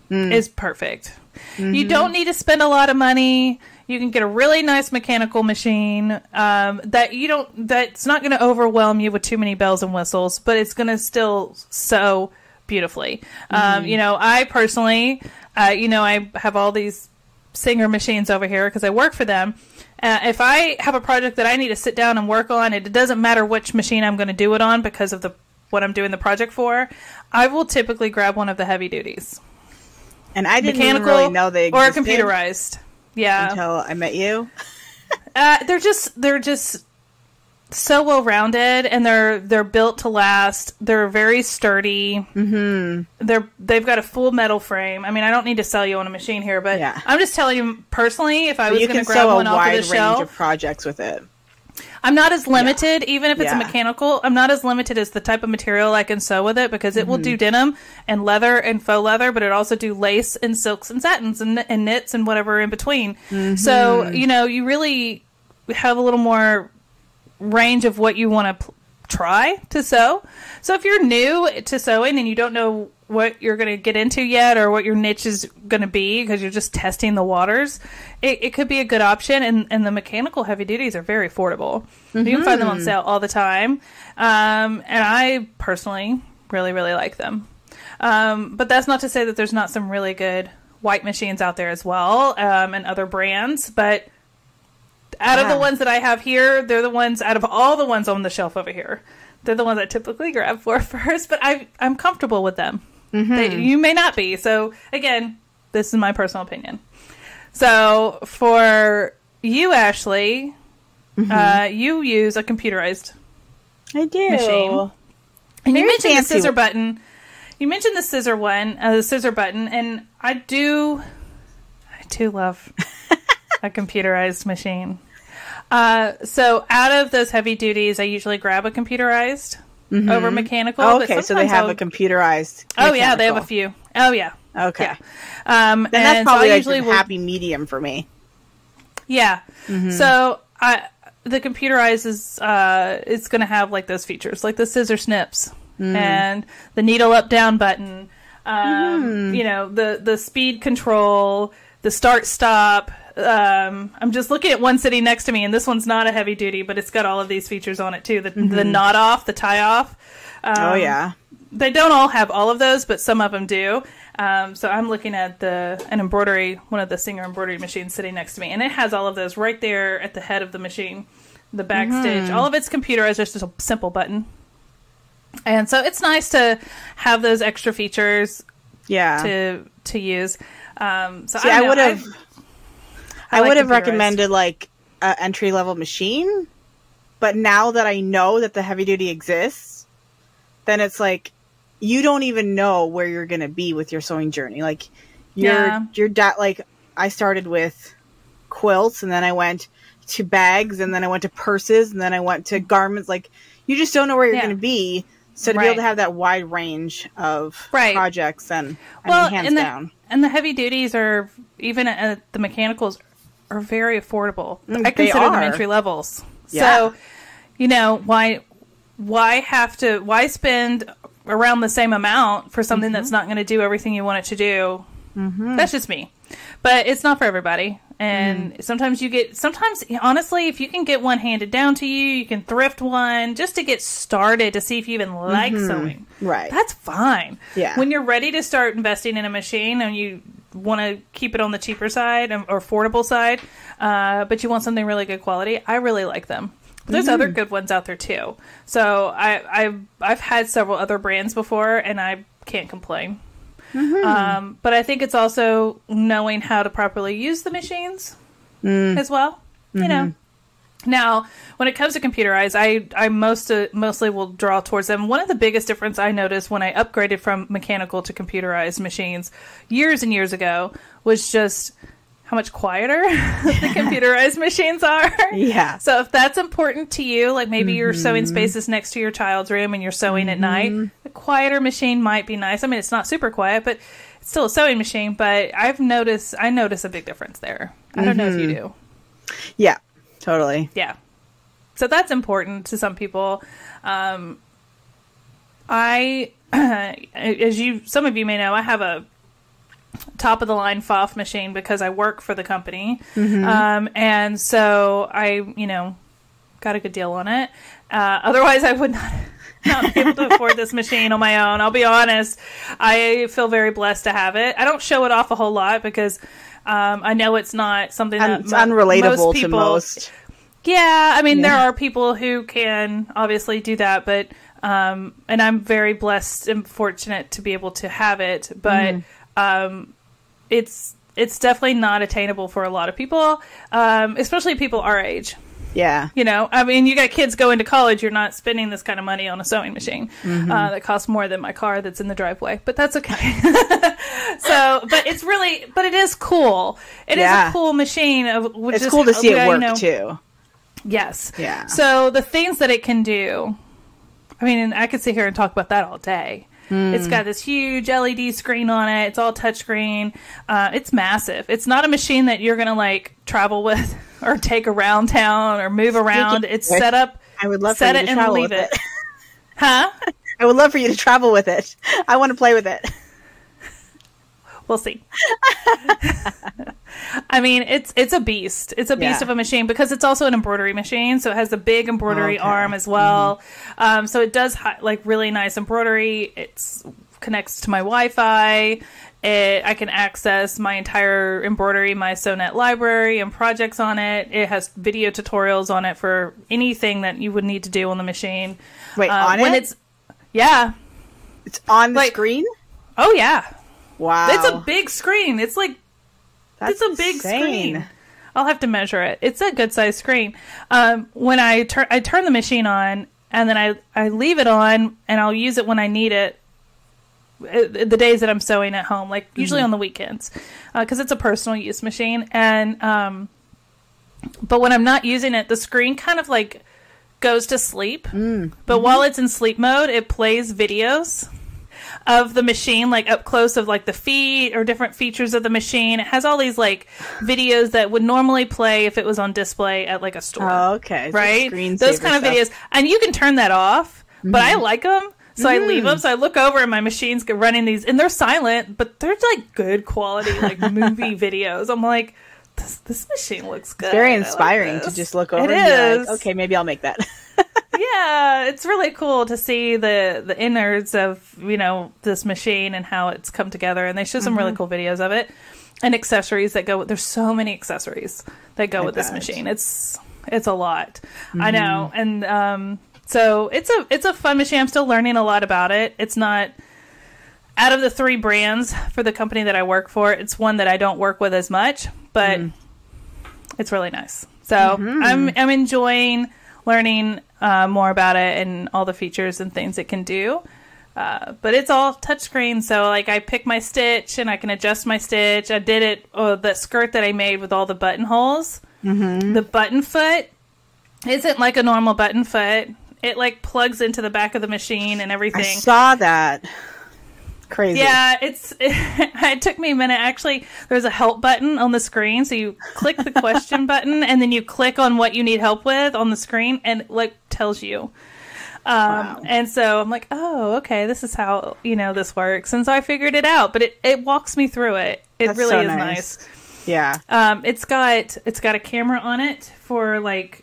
mm. is perfect. Mm-hmm. You don't need to spend a lot of money. You can get a really nice mechanical machine um, that you don't. That's not going to overwhelm you with too many bells and whistles, but it's going to still sew beautifully. Mm-hmm. Um, you know, I personally, uh, you know, I have all these Singer machines over here because I work for them. Uh, if I have a project that I need to sit down and work on, it doesn't matter which machine I'm going to do it on because of the what I'm doing the project for. I will typically grab one of the heavy duties. And I didn't mechanical even really know they existed. Or computerized. Yeah. Until I met you. uh, they're just they're just so well rounded, and they're they're built to last. They're very sturdy. Mm-hmm. They're they've got a full metal frame. I mean, I don't need to sell you on a machine here, but yeah. I'm just telling you personally, if I was going to grab one off of the shelf, you can sew a wide range of projects with it. I'm not as limited, yeah. even if it's yeah. a mechanical, I'm not as limited as the type of material I can sew with it, because it mm-hmm. will do denim and leather and faux leather, but it also do lace and silks and satins and, and knits and whatever in between. Mm-hmm. So, you know, you really have a little more range of what you want to try to sew. So if you're new to sewing and you don't know what you're going to get into yet or what your niche is going to be because you're just testing the waters, it, it could be a good option. And, and the mechanical heavy duties are very affordable. Mm-hmm. You can find them on sale all the time. Um, and I personally really, really like them. Um, but that's not to say that there's not some really good white machines out there as well um, and other brands. But out yeah. of the ones that I have here, they're the ones out of all the ones on the shelf over here. They're the ones I typically grab for first, but I, I'm comfortable with them. Mm-hmm. They, you may not be. So, again, this is my personal opinion. So, for you, Ashley, mm-hmm. uh, you use a computerized I do. Machine. And Very you mentioned fancy. The scissor button. You mentioned the scissor one, uh, the scissor button, and I do, I do love a computerized machine. Uh, so out of those heavy duties, I usually grab a computerized mm-hmm. over mechanical. Oh, okay, but so they have I'll... a computerized. Mechanical. Oh yeah, they have a few. Oh yeah. Okay. Yeah. Um, and that's probably so like usually a happy will... medium for me. Yeah. Mm-hmm. So I, the computerized is uh, it's going to have like those features, like the scissor snips. Mm. And the needle up down button, um, mm. you know, the, the speed control, the start stop. Um, I'm just looking at one sitting next to me, and this one's not a heavy duty, but it's got all of these features on it too. The, mm-hmm. the knot off, the tie off. Um, oh yeah, they don't all have all of those, but some of them do. Um, so I'm looking at the an embroidery, one of the Singer embroidery machines sitting next to me, and it has all of those right there at the head of the machine, the back mm-hmm. stitch. All of it's computerized, just a simple button. And so it's nice to have those extra features, yeah, to to use. Um, so See, I would have, I would have recommended like an entry level machine, but now that I know that the heavy duty exists, then it's like you don't even know where you're gonna be with your sewing journey. Like you're yeah. you're like I started with quilts, and then I went to bags, and then I went to purses, and then I went to garments. Like you just don't know where you're yeah. gonna be. So to right. be able to have that wide range of right. projects, and I well, mean, hands and the, down. And the heavy duties are, even at the mechanicals, are very affordable. Mm, I consider them entry levels. Yeah. So, you know, why why have to, why spend around the same amount for something mm-hmm. that's not going to do everything you want it to do? Mm-hmm. That's just me. But it's not for everybody. And mm. sometimes you get, sometimes, honestly, if you can get one handed down to you, you can thrift one just to get started to see if you even like mm-hmm. sewing. Right. That's fine. Yeah. When you're ready to start investing in a machine and you want to keep it on the cheaper side or affordable side, uh, but you want something really good quality, I really like them. But there's mm-hmm. other good ones out there too. So I, I've, I've had several other brands before, and I can't complain. Mm-hmm. Um, but I think it's also knowing how to properly use the machines mm. as well. Mm-hmm. You know, now when it comes to computerized, I I most uh, mostly will draw towards them. One of the biggest difference I noticed when I upgraded from mechanical to computerized machines years and years ago was just how much quieter the computerized machines are. Yeah. So if that's important to you, like maybe mm-hmm. your sewing space is next to your child's room and you're sewing mm-hmm. at night, a quieter machine might be nice. I mean, it's not super quiet, but it's still a sewing machine. But I've noticed, I notice a big difference there. I mm-hmm. don't know if you do. Yeah, totally. Yeah. So that's important to some people. Um, I, as you, some of you may know, I have a top of the line F O F machine because I work for the company. Mm-hmm. Um, and so I, you know, got a good deal on it. Uh, otherwise I would not, not be able to afford this machine on my own. I'll be honest. I feel very blessed to have it. I don't show it off a whole lot because, um, I know it's not something that it's unrelatable most people, to most. Yeah. I mean, yeah. there are people who can obviously do that, but, um, and I'm very blessed and fortunate to be able to have it, but, mm. Um, it's, it's definitely not attainable for a lot of people, um, especially people our age. Yeah. You know, I mean, you got kids going to college, you're not spending this kind of money on a sewing machine, mm-hmm. uh, that costs more than my car that's in the driveway, but that's okay. So, but it's really, but it is cool. It yeah. is a cool machine. Of, which it's is, cool to see it work know. Too. Yes. Yeah. So the things that it can do, I mean, and I could sit here and talk about that all day. Mm. It's got this huge L E D screen on it. It's all touchscreen. Uh, it's massive. It's not a machine that you're going to like travel with or take around town or move around. Speaking it's set up. I would love set for you it to and travel leave with it. it. Huh? I would love for you to travel with it. I want to play with it. We'll see. I mean, it's it's a beast. It's a beast yeah. of a machine because it's also an embroidery machine, so it has a big embroidery okay. arm as well. Mm-hmm. Um, so it does hi like really nice embroidery. It's connects to my Wi-Fi. It I can access my entire embroidery, my Sonet library, and projects on it. It has video tutorials on it for anything that you would need to do on the machine. Wait, um, on when it? It's yeah, it's on the like, screen. Oh yeah. Wow. It's a big screen. It's like, that's it's a big insane. Screen. I'll have to measure it. It's a good size screen. Um, when I turn, I turn the machine on and then I, I leave it on and I'll use it when I need it. the days that I'm sewing at home, like usually mm-hmm. on the weekends, because uh, it's a personal use machine. And um, but when I'm not using it, the screen kind of like goes to sleep. Mm. But mm-hmm. while it's in sleep mode, it plays videos of the machine, like up close, of like the feet or different features of the machine. It has all these like videos that would normally play if it was on display at like a store. Oh, okay. Right? Those kind of stuff. Videos. And you can turn that off, mm-hmm. but I like them. So mm. I leave them. So I look over and my machine's running these, and they're silent, but they're like good quality, like movie videos. I'm like, this, this machine looks good. It's very inspiring like to just look over it and be like, okay, maybe I'll make that. Yeah, it's really cool to see the, the innards of, you know, this machine and how it's come together. And they show some mm-hmm. really cool videos of it and accessories that go with, there's so many accessories that go I with bet. This machine. It's, it's a lot. Mm-hmm. I know. And, um, so it's a it's a fun machine. I'm still learning a lot about it. It's not, out of the three brands for the company that I work for, it's one that I don't work with as much, but mm. it's really nice. So mm-hmm. I'm I'm enjoying learning uh, more about it and all the features and things it can do. Uh, but it's all touchscreen, so like I pick my stitch and I can adjust my stitch. I did it oh, the skirt that I made with all the buttonholes. Mm-hmm. The button foot isn't like a normal button foot. It like plugs into the back of the machine and everything. I saw that. Crazy. Yeah, it's. It, it took me a minute. Actually, there's a help button on the screen, so you click the question button, and then you click on what you need help with on the screen, and it, like tells you. Um, wow. And so I'm like, oh, okay, this is how you know this works, and so I figured it out. But it, it walks me through it. It That's really so is nice. nice. Yeah. Um, it's got it's got a camera on it for like.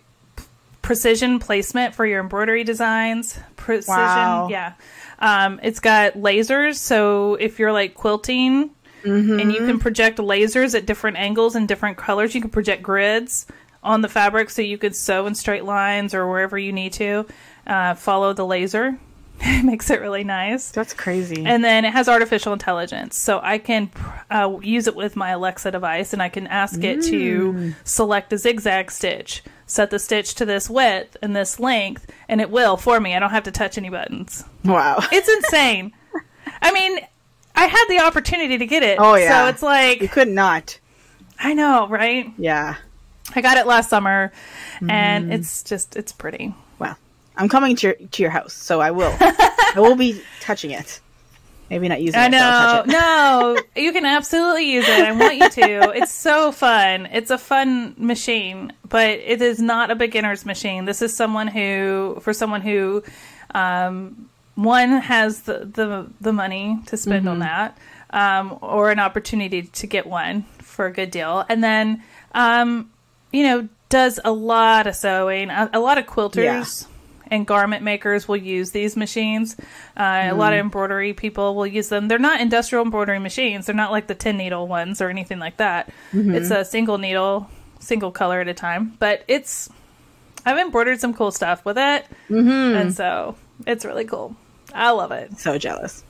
Precision placement for your embroidery designs. Precision, wow. yeah. Um, it's got lasers, so if you're like quilting, mm-hmm. and you can project lasers at different angles and different colors, you can project grids on the fabric, so you could sew in straight lines or wherever you need to. Uh, follow the laser. It makes it really nice. That's crazy. And then it has artificial intelligence, so I can uh, use it with my Alexa device, and I can ask mm. it to select a zigzag stitch, set the stitch to this width and this length, and it will for me. I don't have to touch any buttons. Wow. It's insane. I mean, I had the opportunity to get it. Oh, yeah. So it's like... You could not. I know, right? Yeah. I got it last summer, mm. and it's just, it's pretty. Wow. I'm coming to your, to your house, so I will. I will be touching it. Maybe not using it. I know. It, I'll touch it. No, you can absolutely use it. I want you to. It's so fun. It's a fun machine, but it is not a beginner's machine. This is someone who, for someone who, um, one has the the, the money to spend mm-hmm. on that, um, or an opportunity to get one for a good deal, and then, um, you know, does a lot of sewing, a, a lot of quilters. Yeah. And garment makers will use these machines. Uh, mm. A lot of embroidery people will use them. They're not industrial embroidery machines. They're not like the tin needle ones or anything like that. Mm-hmm. It's a single needle, single color at a time. But it's, I've embroidered some cool stuff with it. Mm-hmm. And so it's really cool. I love it. So jealous.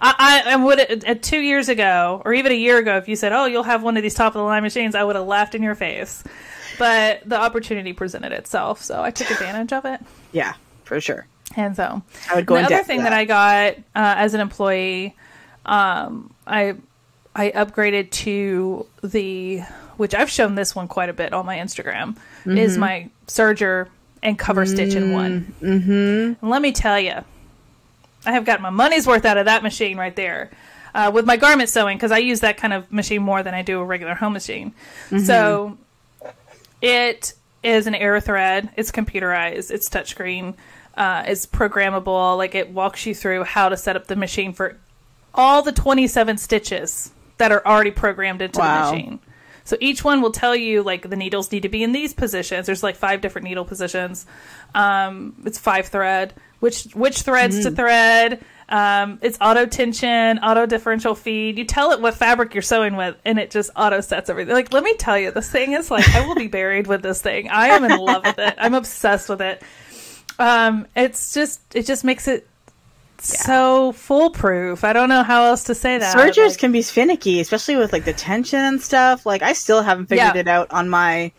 I, I would uh, two years ago or even a year ago, if you said, oh, you'll have one of these top of the line machines, I would have laughed in your face. But the opportunity presented itself, so I took advantage of it. Yeah, for sure. And so I would go. The other thing that. that I got uh, as an employee, um, I I upgraded to the, which I've shown this one quite a bit on my Instagram, mm-hmm. is my serger and cover mm-hmm. stitch in one. Mm-hmm. And let me tell you, I have got my money's worth out of that machine right there. Uh, with my garment sewing, because I use that kind of machine more than I do a regular home machine. Mm-hmm. So. It is an Aerothread. It's computerized. It's touchscreen. Uh, it's programmable. Like, it walks you through how to set up the machine for all the twenty-seven stitches that are already programmed into wow. the machine. So each one will tell you, like, the needles need to be in these positions. There's, like, five different needle positions. Um, it's five thread. Which, which threads mm. to thread. Um, it's auto tension, auto differential feed. You tell it what fabric you're sewing with, and it just auto sets everything. Like, let me tell you, this thing is like, I will be buried with this thing. I am in love with it. I'm obsessed with it. Um, it's just, it just makes it yeah. so foolproof. I don't know how else to say that. Sergers like, can be finicky, especially with like the tension and stuff. Like, I still haven't figured yeah. it out on my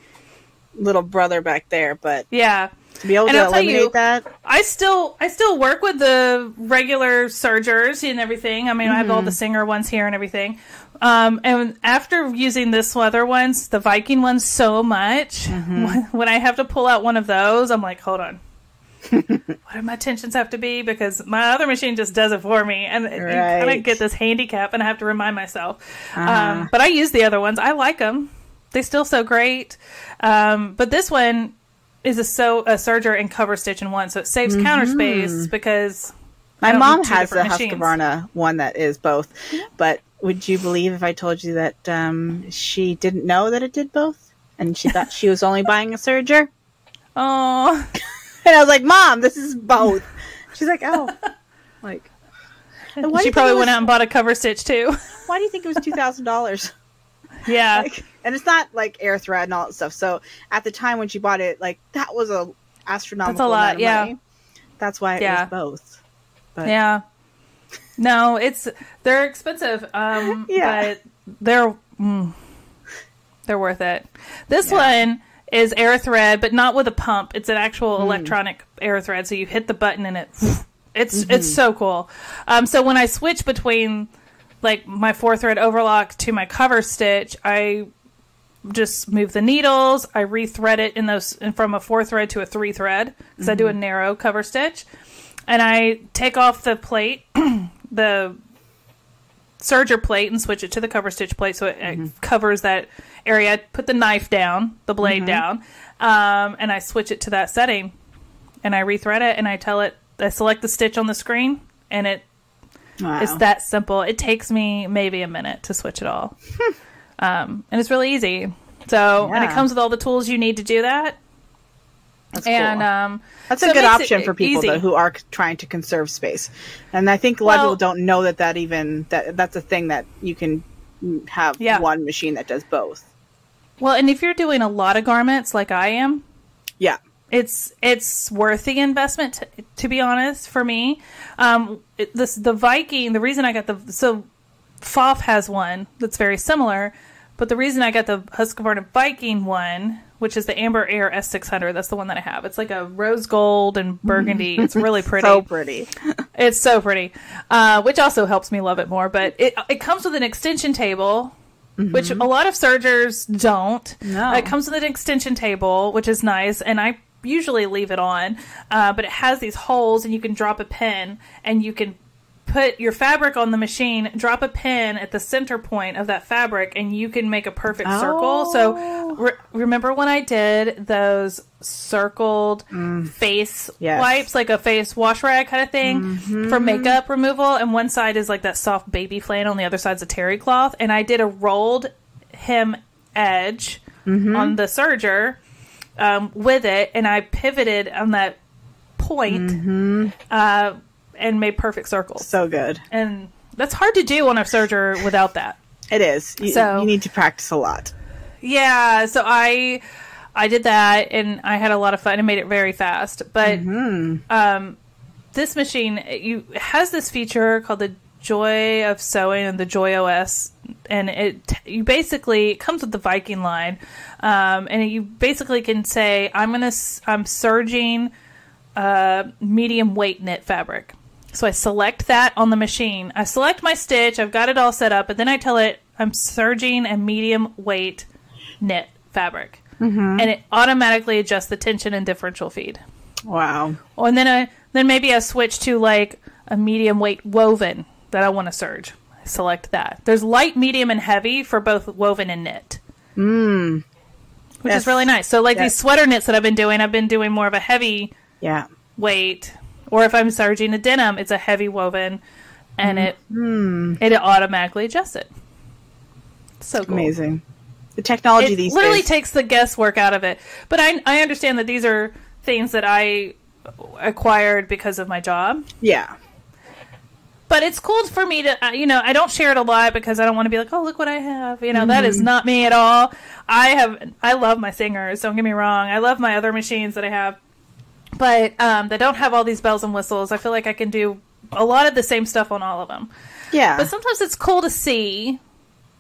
little brother back there, but yeah. To be able and to I'll eliminate you, that. I still I still work with the regular sergers and everything. I mean, mm-hmm. I have all the Singer ones here and everything. Um, and after using this leather ones, the Viking ones so much, mm-hmm. when I have to pull out one of those, I'm like, hold on. What do my tensions have to be? Because my other machine just does it for me. And right. I kind of get this handicap and I have to remind myself. Uh-huh. Um, but I use the other ones. I like them. They still sew great. Um, but this one is a sew, a serger and cover stitch in one. So it saves mm-hmm. counter space because my mom has a Husqvarna one that is both. Yeah. But would you believe if I told you that um, she didn't know that it did both? And she thought she was only buying a serger? Oh. And I was like, Mom, this is both. She's like, oh. Like, and why she probably was, went out and bought a cover stitch, too. Why do you think it was two thousand dollars? Yeah. Like, and it's not, like, air thread and all that stuff. So at the time when she bought it, like, that was a astronomical That's a lot, amount of yeah. money. That's why it yeah. was both. But. Yeah. No, it's they're expensive, um, yeah. but they're, mm, they're worth it. This yeah. one... is air thread, but not with a pump. It's an actual mm. electronic air thread. So you hit the button and it, it's mm-hmm. it's so cool. Um, so when I switch between like my four thread overlock to my cover stitch, I just move the needles. I rethread it in those and from a four thread to a three thread because mm-hmm. I do a narrow cover stitch, and I take off the plate, the serger plate, and switch it to the cover stitch plate so it, mm-hmm. it covers that area. Put the knife down, the blade mm-hmm. down, um, and I switch it to that setting, and I rethread it, and I tell it, I select the stitch on the screen, and it wow. it's that simple. It takes me maybe a minute to switch it all, um, and it's really easy. So, yeah. and it comes with all the tools you need to do that. That's and cool. um, that's so a good option for people though, who are trying to conserve space, and I think a lot well, of people don't know that that even that that's a thing that you can have yeah. one machine that does both. Well, and if you're doing a lot of garments like I am, yeah, it's it's worth the investment. To, to be honest, for me, um, it, this the Viking. The reason I got the so Pfaff has one that's very similar, but the reason I got the Husqvarna Viking one, which is the Amber Air S six hundred. That's the one that I have. It's like a rose gold and burgundy. It's really pretty. So pretty. It's so pretty, uh, which also helps me love it more. But it it comes with an extension table, mm-hmm. which a lot of sergers don't. No. It comes with an extension table, which is nice, and I usually leave it on. Uh, but it has these holes, and you can drop a pin, and you can put your fabric on the machine, drop a pin at the center point of that fabric, and you can make a perfect oh. circle. So re remember when I did those circled mm. face yes. wipes, like a face wash rag kind of thing mm-hmm. for makeup removal? And one side is like that soft baby flannel, and the other side's a terry cloth. And I did a rolled hem edge mm-hmm. on the serger um, with it, and I pivoted on that point, mm-hmm. uh, and made perfect circles. So good. And that's hard to do on a serger without that. It is. You, so, you need to practice a lot. Yeah. So I I did that, and I had a lot of fun and made it very fast. But mm-hmm. um, this machine you has this feature called the Joy of Sewing and the Joy O S. And it you basically it comes with the Viking line. Um, and you basically can say, I'm going to, I'm serging uh, medium weight knit fabric. So I select that on the machine. I select my stitch. I've got it all set up. But then I tell it I'm serging a medium weight knit fabric. Mm-hmm. And it automatically adjusts the tension and differential feed. Wow. Oh, and then, I, then maybe I switch to like a medium weight woven that I want to serge. I select that. There's light, medium, and heavy for both woven and knit. Mm. Which yes. is really nice. So like yes. these sweater knits that I've been doing, I've been doing more of a heavy yeah. weight. Or if I'm serging a denim, it's a heavy woven, and it mm. it automatically adjusts it. So cool. Amazing. The technology it these literally days. Takes the guesswork out of it. But I I understand that these are things that I acquired because of my job. Yeah. But it's cool for me to, you know, I don't share it a lot because I don't want to be like, oh, look what I have. You know, mm-hmm. that is not me at all. I have, I love my Singers. Don't get me wrong. I love my other machines that I have. But um, they don't have all these bells and whistles. I feel like I can do a lot of the same stuff on all of them. Yeah. But sometimes it's cool to see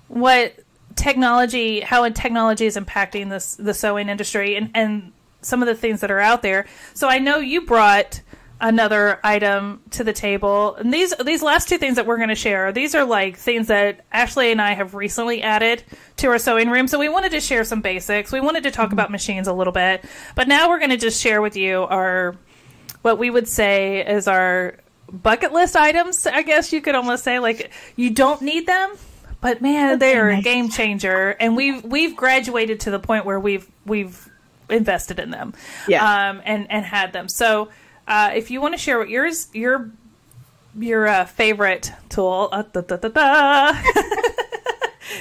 what technology, how technology is impacting this, the sewing industry. And, and some of the things that are out there. So I know you brought another item to the table, and these these last two things that we're going to share, these are like things that Ashley and I have recently added to our sewing room. So we wanted to share some basics, we wanted to talk about machines a little bit, but now we're going to just share with you our, what we would say is our bucket list items, I guess you could almost say. Like, you don't need them, but man, they're a game changer, and we've we've graduated to the point where we've we've invested in them, yeah, um, and and had them. So uh, if you want to share what yours your your uh, favorite tool, uh, da, da, da, da. that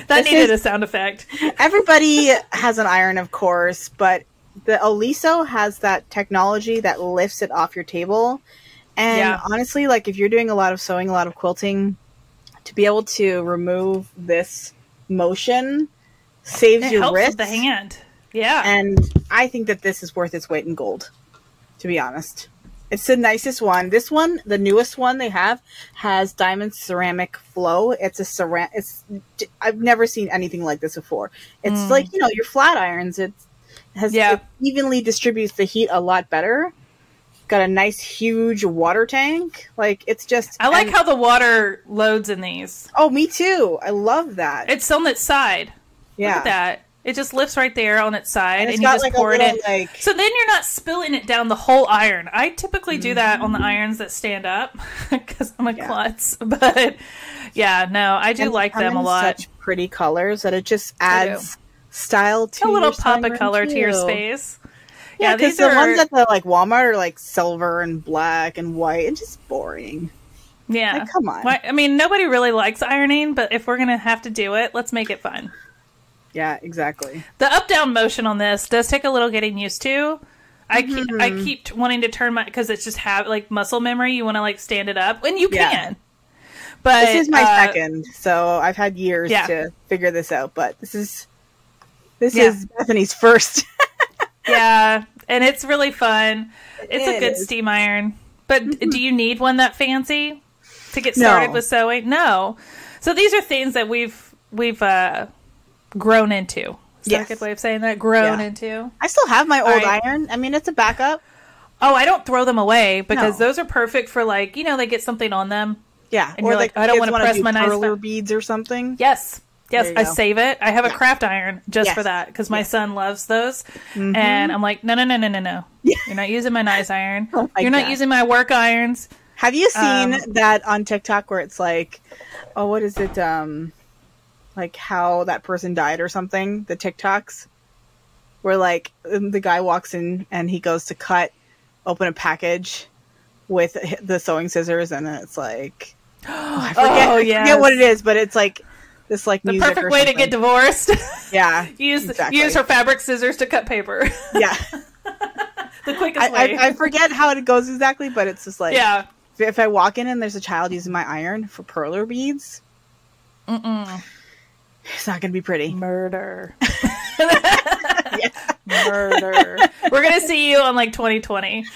this needed is, a sound effect. Everybody has an iron, of course, but the Aliso has that technology that lifts it off your table. And yeah. honestly, like, if you're doing a lot of sewing, a lot of quilting, to be able to remove this motion saves it your helps wrist. With the hand. Yeah. And I think that this is worth its weight in gold, to be honest. It's the nicest one. This one, the newest one they have, has diamond ceramic flow. It's a ceramic. It's I've never seen anything like this before. It's mm. like, you know, your flat irons. It's, it has yeah. it evenly distributes the heat a lot better. Got a nice huge water tank. Like, it's just I like and, how the water loads in these. Oh, me too. I love that. It's on its side. Yeah. Look at that. It just lifts right there on its side, and, it's and you got, just like, pour little, it in. Like... So then you're not spilling it down the whole iron. I typically do that on the irons that stand up because I'm a yeah. klutz. But yeah, no, I do and like them a lot. Such pretty colors that it just adds style to a little your pop of color too. To your space. Yeah, because yeah, the are... ones at the like Walmart are like silver and black and white. It's just boring. Yeah, like, come on. Well, I mean, nobody really likes ironing, but if we're gonna have to do it, let's make it fun. Yeah, exactly. The up down motion on this does take a little getting used to. I mm-hmm. keep I keep wanting to turn my because it's just have like muscle memory. You want to like stand it up, and you yeah. can. But this is my uh, second, so I've had years yeah. to figure this out. But this is this yeah. is Bethany's first. Yeah, and it's really fun. It's it a good is. steam iron. But mm-hmm. do you need one that fancy to get started no. with sewing? No. So these are things that we've we've uh, grown into. Is yes. that a good way of saying that? Grown yeah. into. I still have my old right. iron. I mean, it's a backup. Oh, I don't throw them away because no. those are perfect for, like, you know, they get something on them. Yeah, and or you're like, like I don't want to press my nice curler beads or something. Yes. Yes, I go. save it. I have yeah. a craft iron just yes. for that because my yes. son loves those. Mm-hmm. And I'm like, no, no, no, no, no, no. Yeah. You're not using my nice iron. Oh my You're God. not using my work irons. Have you seen um, that on TikTok where it's like, oh, what is it? Um, like how that person died or something. The TikToks where like the guy walks in and he goes to cut open a package with the sewing scissors. And then it's like, oh, I forget, oh, yes. I forget what it is, but it's like. This, like, the perfect way something. to get divorced. Yeah, use exactly. use her fabric scissors to cut paper. Yeah, the quickest I, way. I, I forget how it goes exactly, but it's just like yeah. If I walk in and there's a child using my iron for perler beads, mm -mm. it's not gonna be pretty. Murder. yeah. Murder. We're gonna see you on like twenty twenty.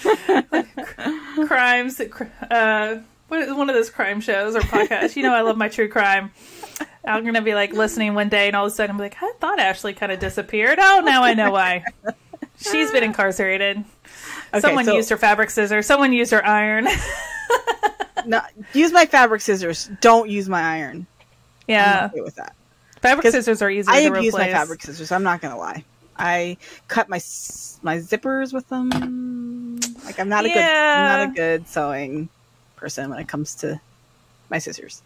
Crimes. Uh, what is one of those crime shows or podcasts? You know, I love my true crime. I'm going to be, like, listening one day, and all of a sudden I'm like, I thought Ashley kind of disappeared. Oh, now I know why. She's been incarcerated. Okay, Someone so used her fabric scissors. Someone used her iron. No, use my fabric scissors. Don't use my iron. Yeah. I'm okay with that. Fabric scissors are easier to replace. I abuse my fabric scissors. I'm not going to lie. I cut my my zippers with them. Like, I'm not a, yeah. good, I'm not a good sewing person when it comes to my scissors.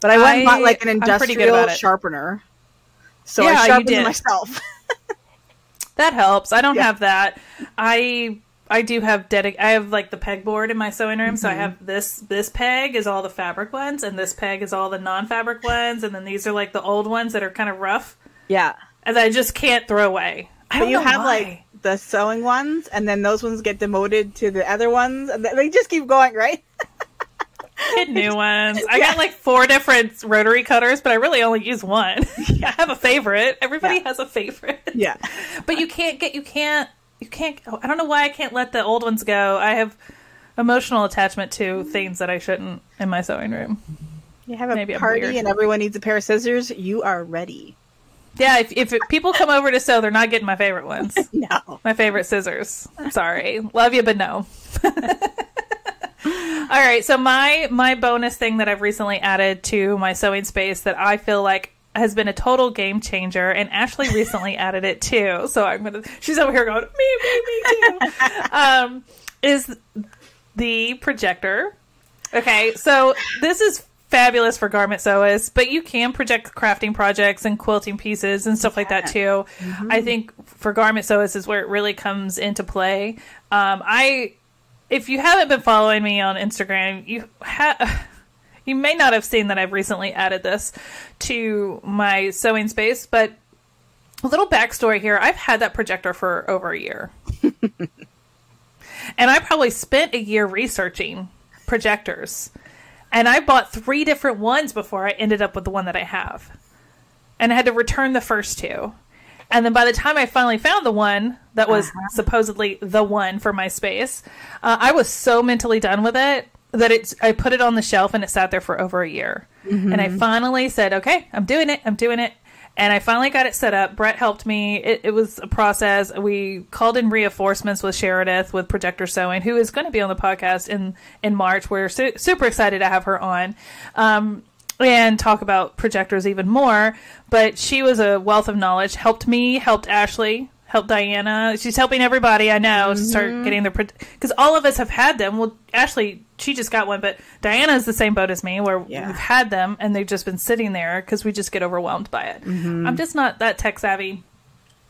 But I went and bought like an industrial sharpener, so yeah, I sharpened myself. That helps. I don't yeah. have that. I I do have dedic. I have like the pegboard in my sewing room, mm-hmm. so I have this. This peg is all the fabric ones, and this peg is all the non-fabric ones, and then these are like the old ones that are kind of rough. Yeah, and I just can't throw away. I but don't you know have why. like the sewing ones, and then those ones get demoted to the other ones, and they just keep going, right? Get new ones. I yeah. got like four different rotary cutters, but I really only use one. Yeah. I have a favorite. Everybody yeah. has a favorite. Yeah, but you can't get you can't you can't. Oh, I don't know why I can't let the old ones go. I have emotional attachment to things that I shouldn't in my sewing room. You have a Maybe party and everyone needs a pair of scissors. You are ready. Yeah, if, if it, people come over to sew, they're not getting my favorite ones. No. My favorite scissors. I'm sorry. Love you, but no. All right. So my, my bonus thing that I've recently added to my sewing space that I feel like has been a total game changer, and Ashley recently added it too. So I'm going to, she's over here going, me, me, me too. um, is the projector. Okay. So this is fabulous for garment sewists, but you can project crafting projects and quilting pieces and stuff yeah. like that too. Mm-hmm. I think for garment sewists is where it really comes into play. Um, I, if you haven't been following me on Instagram, you have, you may not have seen that I've recently added this to my sewing space, but a little backstory here. I've had that projector for over a year and I probably spent a year researching projectors. And I bought three different ones before I ended up with the one that I have. And I had to return the first two. And then by the time I finally found the one that was uh-huh. supposedly the one for my space, uh, I was so mentally done with it that it's, I put it on the shelf and it sat there for over a year. Mm-hmm. And I finally said, okay, I'm doing it. I'm doing it. And I finally got it set up. Brett helped me. It, it was a process. We called in reinforcements with Sheridan with Projector Sewing, who is going to be on the podcast in, in March. We're su super excited to have her on um, and talk about projectors even more. But she was a wealth of knowledge, helped me, helped Ashley, helped Diana. She's helping everybody I know mm-hmm. to start getting their... Because all of us have had them. Well, Ashley, she just got one, but Diana is the same boat as me where yeah. we've had them and they've just been sitting there because we just get overwhelmed by it. Mm-hmm. I'm just not that tech savvy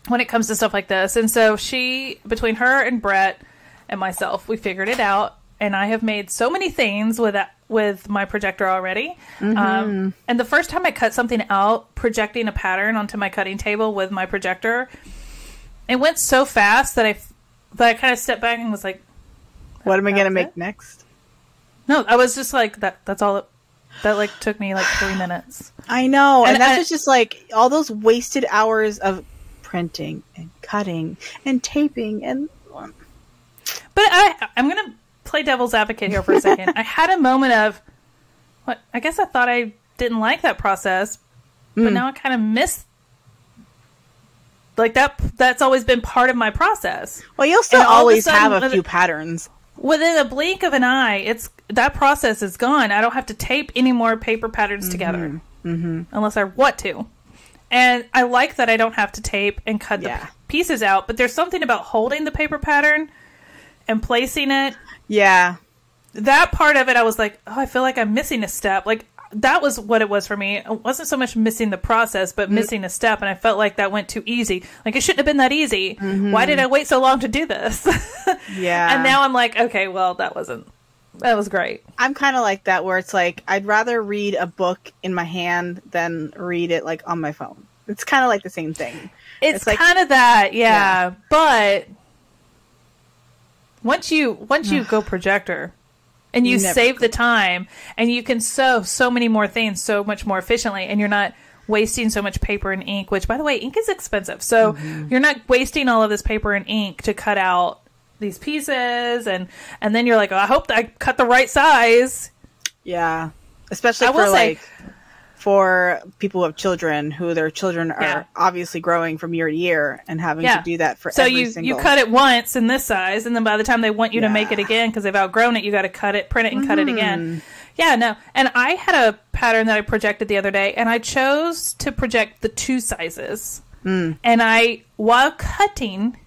when it comes to stuff like this. And so she, between her and Brett and myself, we figured it out. And I have made so many things with that, with my projector already. Mm-hmm. um, and the first time I cut something out, projecting a pattern onto my cutting table with my projector, it went so fast that I, that I kind of stepped back and was like, what am I going to make next? No, I was just like, that. that's all. It, that like took me like three minutes. I know. And, and that's I, just like all those wasted hours of printing and cutting and taping. and. But I, I'm going to play devil's advocate here for a second. I had a moment of, what? I guess I thought I didn't like that process, but mm. now I kind of miss. Like that, that's always been part of my process. Well, you'll still always have a few patterns. Within a blink of an eye, it's that process is gone. I don't have to tape any more paper patterns mm-hmm. together mm-hmm. unless I want to. And I like that I don't have to tape and cut yeah. the pieces out. But there's something about holding the paper pattern and placing it. Yeah. That part of it, I was like, oh, I feel like I'm missing a step. Like, that was what it was for me. It wasn't so much missing the process, but mm-hmm. missing a step. And I felt like that went too easy. Like, it shouldn't have been that easy. Mm-hmm. Why did I wait so long to do this? Yeah. And now I'm like, okay, well, that wasn't. That was great. I'm kind of like that where it's like, I'd rather read a book in my hand than read it like on my phone. It's kind of like the same thing. It's, it's like, kind of that. Yeah. yeah. But once you, once you go projector and you, you save could. the time and you can sew so many more things so much more efficiently, and you're not wasting so much paper and ink, which by the way, ink is expensive. So mm-hmm. you're not wasting all of this paper and ink to cut out these pieces, and and then you're like, oh, I hope I cut the right size. Yeah, especially I for will like say, for people who have children, who their children are yeah. obviously growing from year to year and having yeah. to do that for so every you single... you cut it once in this size, and then by the time they want you yeah. to make it again because they've outgrown it, you got to cut it, print it, and mm-hmm. cut it again. Yeah, no. And I had a pattern that I projected the other day, and I chose to project the two sizes, mm. and I while cutting.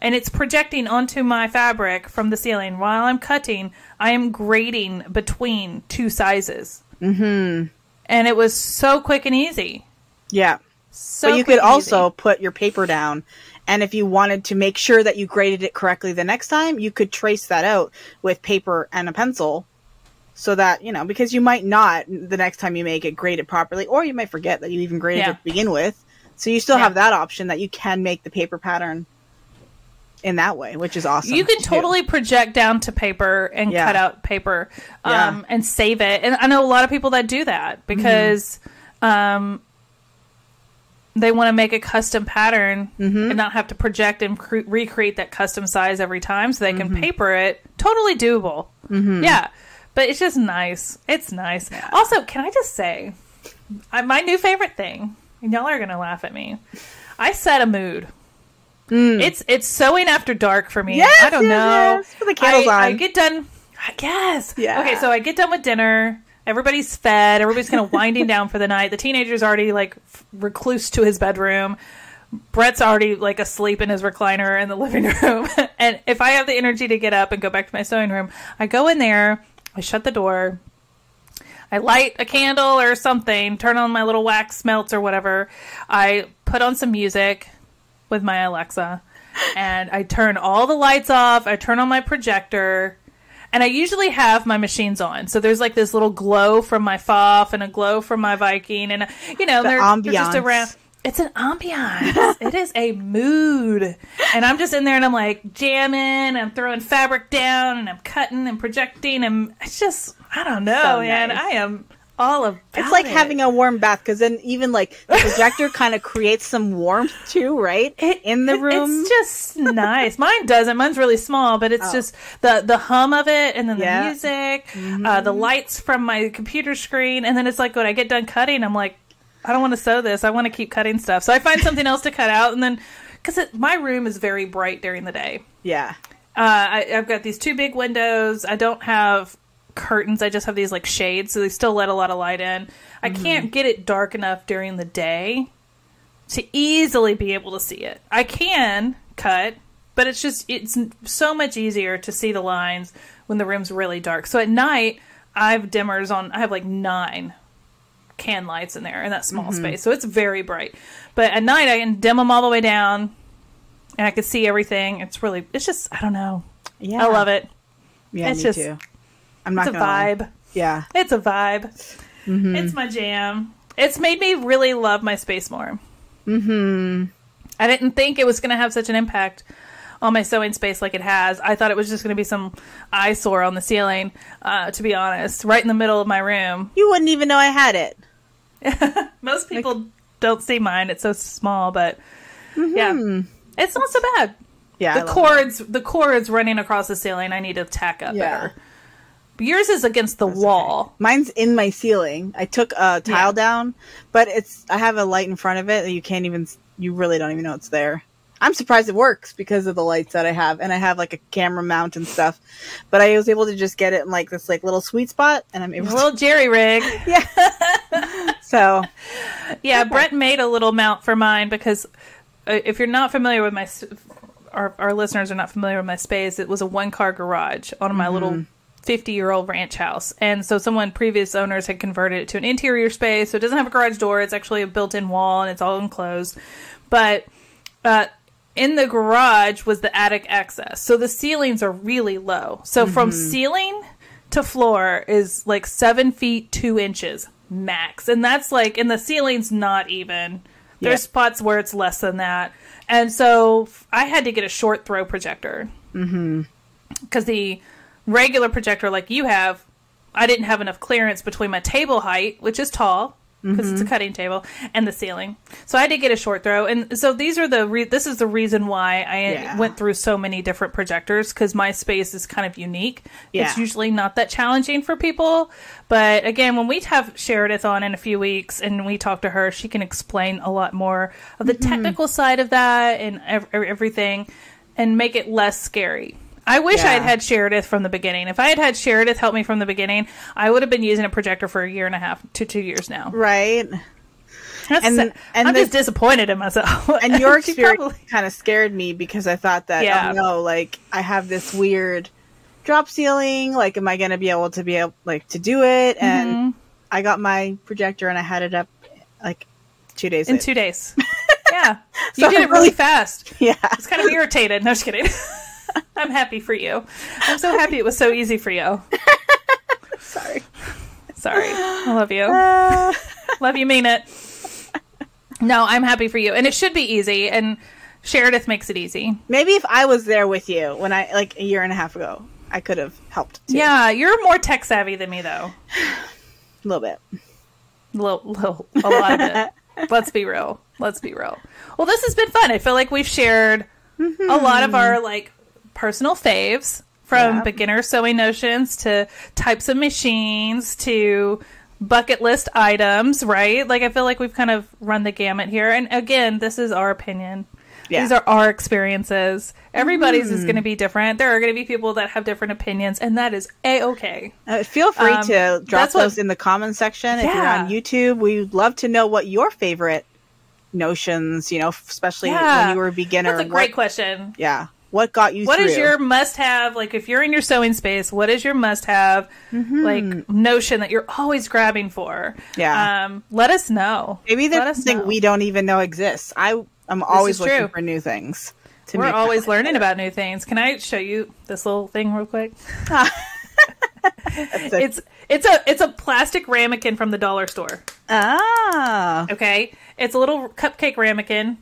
And it's projecting onto my fabric from the ceiling. While I'm cutting, I am grading between two sizes. Mm-hmm. And it was so quick and easy. Yeah. So but you could also easy. put your paper down. And if you wanted to make sure that you graded it correctly the next time, you could trace that out with paper and a pencil. So that, you know, because you might not the next time you make it grade it properly. Or you might forget that you even graded yeah. it to begin with. So you still yeah. have that option that you can make the paper pattern in that way, which is awesome. You can too. totally project down to paper and yeah. cut out paper um, yeah. and save it. And I know a lot of people that do that because mm-hmm. um, they want to make a custom pattern mm-hmm. and not have to project and cre recreate that custom size every time so they mm-hmm. can paper it. Totally doable. Mm-hmm. Yeah. But it's just nice. It's nice. Yeah. Also, can I just say I, my new favorite thing And y'all are going to laugh at me. I set a mood. Mm. It's it's sewing after dark for me. Yes, I don't yes, know. Yes. Put the candles I, on. I get done. Yes. Yeah. Okay, so I get done with dinner. Everybody's fed. Everybody's kind of winding down for the night. The teenager's already like recluse to his bedroom. Brett's already like asleep in his recliner in the living room. And if I have the energy to get up and go back to my sewing room, I go in there. I shut the door. I light a candle or something. Turn on my little wax melts or whatever. I put on some music with my Alexa, and I turn all the lights off. I turn on my projector, and I usually have my machines on. So there's like this little glow from my Pfaff and a glow from my Viking, and you know the they're, they're just around. It's an ambiance. It is a mood, and I'm just in there and I'm like jamming. And I'm throwing fabric down and I'm cutting and projecting, and it's just I don't know, so man. Nice. I am. All of it's like it. Having a warm bath, because then even like the projector kind of creates some warmth too, right? It, in the room, it's just nice. Mine doesn't. Mine's really small, but it's oh. just the the hum of it, and then yeah. the music, mm-hmm. uh, the lights from my computer screen, and then it's like when I get done cutting, I'm like, I don't want to sew this. I want to keep cutting stuff, so I find something else to cut out, and then because my room is very bright during the day. Yeah, uh, I, I've got these two big windows. I don't have. Curtains. I just have these like shades, so they still let a lot of light in. I mm-hmm. can't get it dark enough during the day to easily be able to see it. I can cut, but it's just it's so much easier to see the lines when the room's really dark. So at night, I have dimmers on. I have like nine can lights in there in that small mm-hmm. space, so it's very bright. But at night, I can dim them all the way down, and I can see everything. It's really, it's just I don't know. Yeah, I love it. Yeah, it's me just, too. I'm not it's a vibe. Lie. Yeah. It's a vibe. Mm-hmm. It's my jam. It's made me really love my space more. Mm-hmm. I didn't think it was going to have such an impact on my sewing space like it has. I thought it was just going to be some eyesore on the ceiling, uh, to be honest, right in the middle of my room. You wouldn't even know I had it. Most people like, don't see mine. It's so small, but mm-hmm. yeah. It's not so bad. Yeah. The cords, that. the cords running across the ceiling, I need to tack up yeah. better. Yours is against the That's wall. Okay. Mine's in my ceiling. I took a tile yeah. down, but it's I have a light in front of it that you can't even, you really don't even know it's there. I'm surprised it works because of the lights that I have. And I have like a camera mount and stuff, but I was able to just get it in like this like little sweet spot, and I'm able to. A little jerry rig. Yeah. So. Yeah. Okay. Brett made a little mount for mine because if you're not familiar with my, our, our listeners are not familiar with my space. It was a one car garage on my mm-hmm. little fifty year old ranch house, and so someone previous owners had converted it to an interior space, so it doesn't have a garage door. It's actually a built-in wall, and it's all enclosed, but uh in the garage was the attic access, so the ceilings are really low, so mm-hmm. from ceiling to floor is like seven feet two inches max, and that's like and the ceiling's not even yeah. there's spots where it's less than that, and so I had to get a short throw projector because mm-hmm. the regular projector like you have, I didn't have enough clearance between my table height, which is tall because mm-hmm. it's a cutting table, and the ceiling, so I had to get a short throw. And so these are the re this is the reason why I yeah. went through so many different projectors, because my space is kind of unique. Yeah. It's usually not that challenging for people, but again, when we have Sheridan on in a few weeks and we talk to her, she can explain a lot more of the mm-hmm. technical side of that and ev everything, and make it less scary. I wish yeah. I had had Sheridan from the beginning. If I had had Sheridan help me from the beginning, I would have been using a projector for a year and a half to two years now. Right. That's and, and I'm the, just disappointed in myself. And your experience probably... kind of scared me, because I thought that, yeah. oh no, like I have this weird drop ceiling. Like, am I going to be able to be able like to do it? And mm-hmm. I got my projector and I had it up like two days in later. two days. Yeah, you so did it really fast. Yeah, I was kind of irritated. No, just kidding. I'm happy for you. I'm so happy it was so easy for you. Sorry. Sorry. I love you. Uh... Love you, mean it. No, I'm happy for you. And it should be easy. And Sheridan makes it easy. Maybe if I was there with you when I, like, a year and a half ago, I could have helped, too. Yeah, you're more tech savvy than me, though. A little bit. A little, little, a lot of it. Let's be real. Let's be real. Well, this has been fun. I feel like we've shared mm-hmm. a lot of our, like, personal faves, from yep. beginner sewing notions to types of machines to bucket list items, right? Like, I feel like we've kind of run the gamut here. And again, this is our opinion. Yeah. These are our experiences. Everybody's mm-hmm. is going to be different. There are going to be people that have different opinions, and that is a-okay. Uh, feel free um, to drop those what, in the comment section. Yeah. If you're on YouTube, we'd love to know what your favorite notions, you know, especially yeah. when you were a beginner. That's a great what, question. Yeah. What got you what through? Is your must-have? Like, if you're in your sewing space, what is your must-have, mm-hmm. like, notion that you're always grabbing for? Yeah. Um, let us know. Maybe there's something we don't even know exists. I... I'm always looking true. for new things. To We're always learning better. about new things. Can I show you this little thing real quick? it's it's a it's a plastic ramekin from the dollar store. Ah, okay. It's a little cupcake ramekin,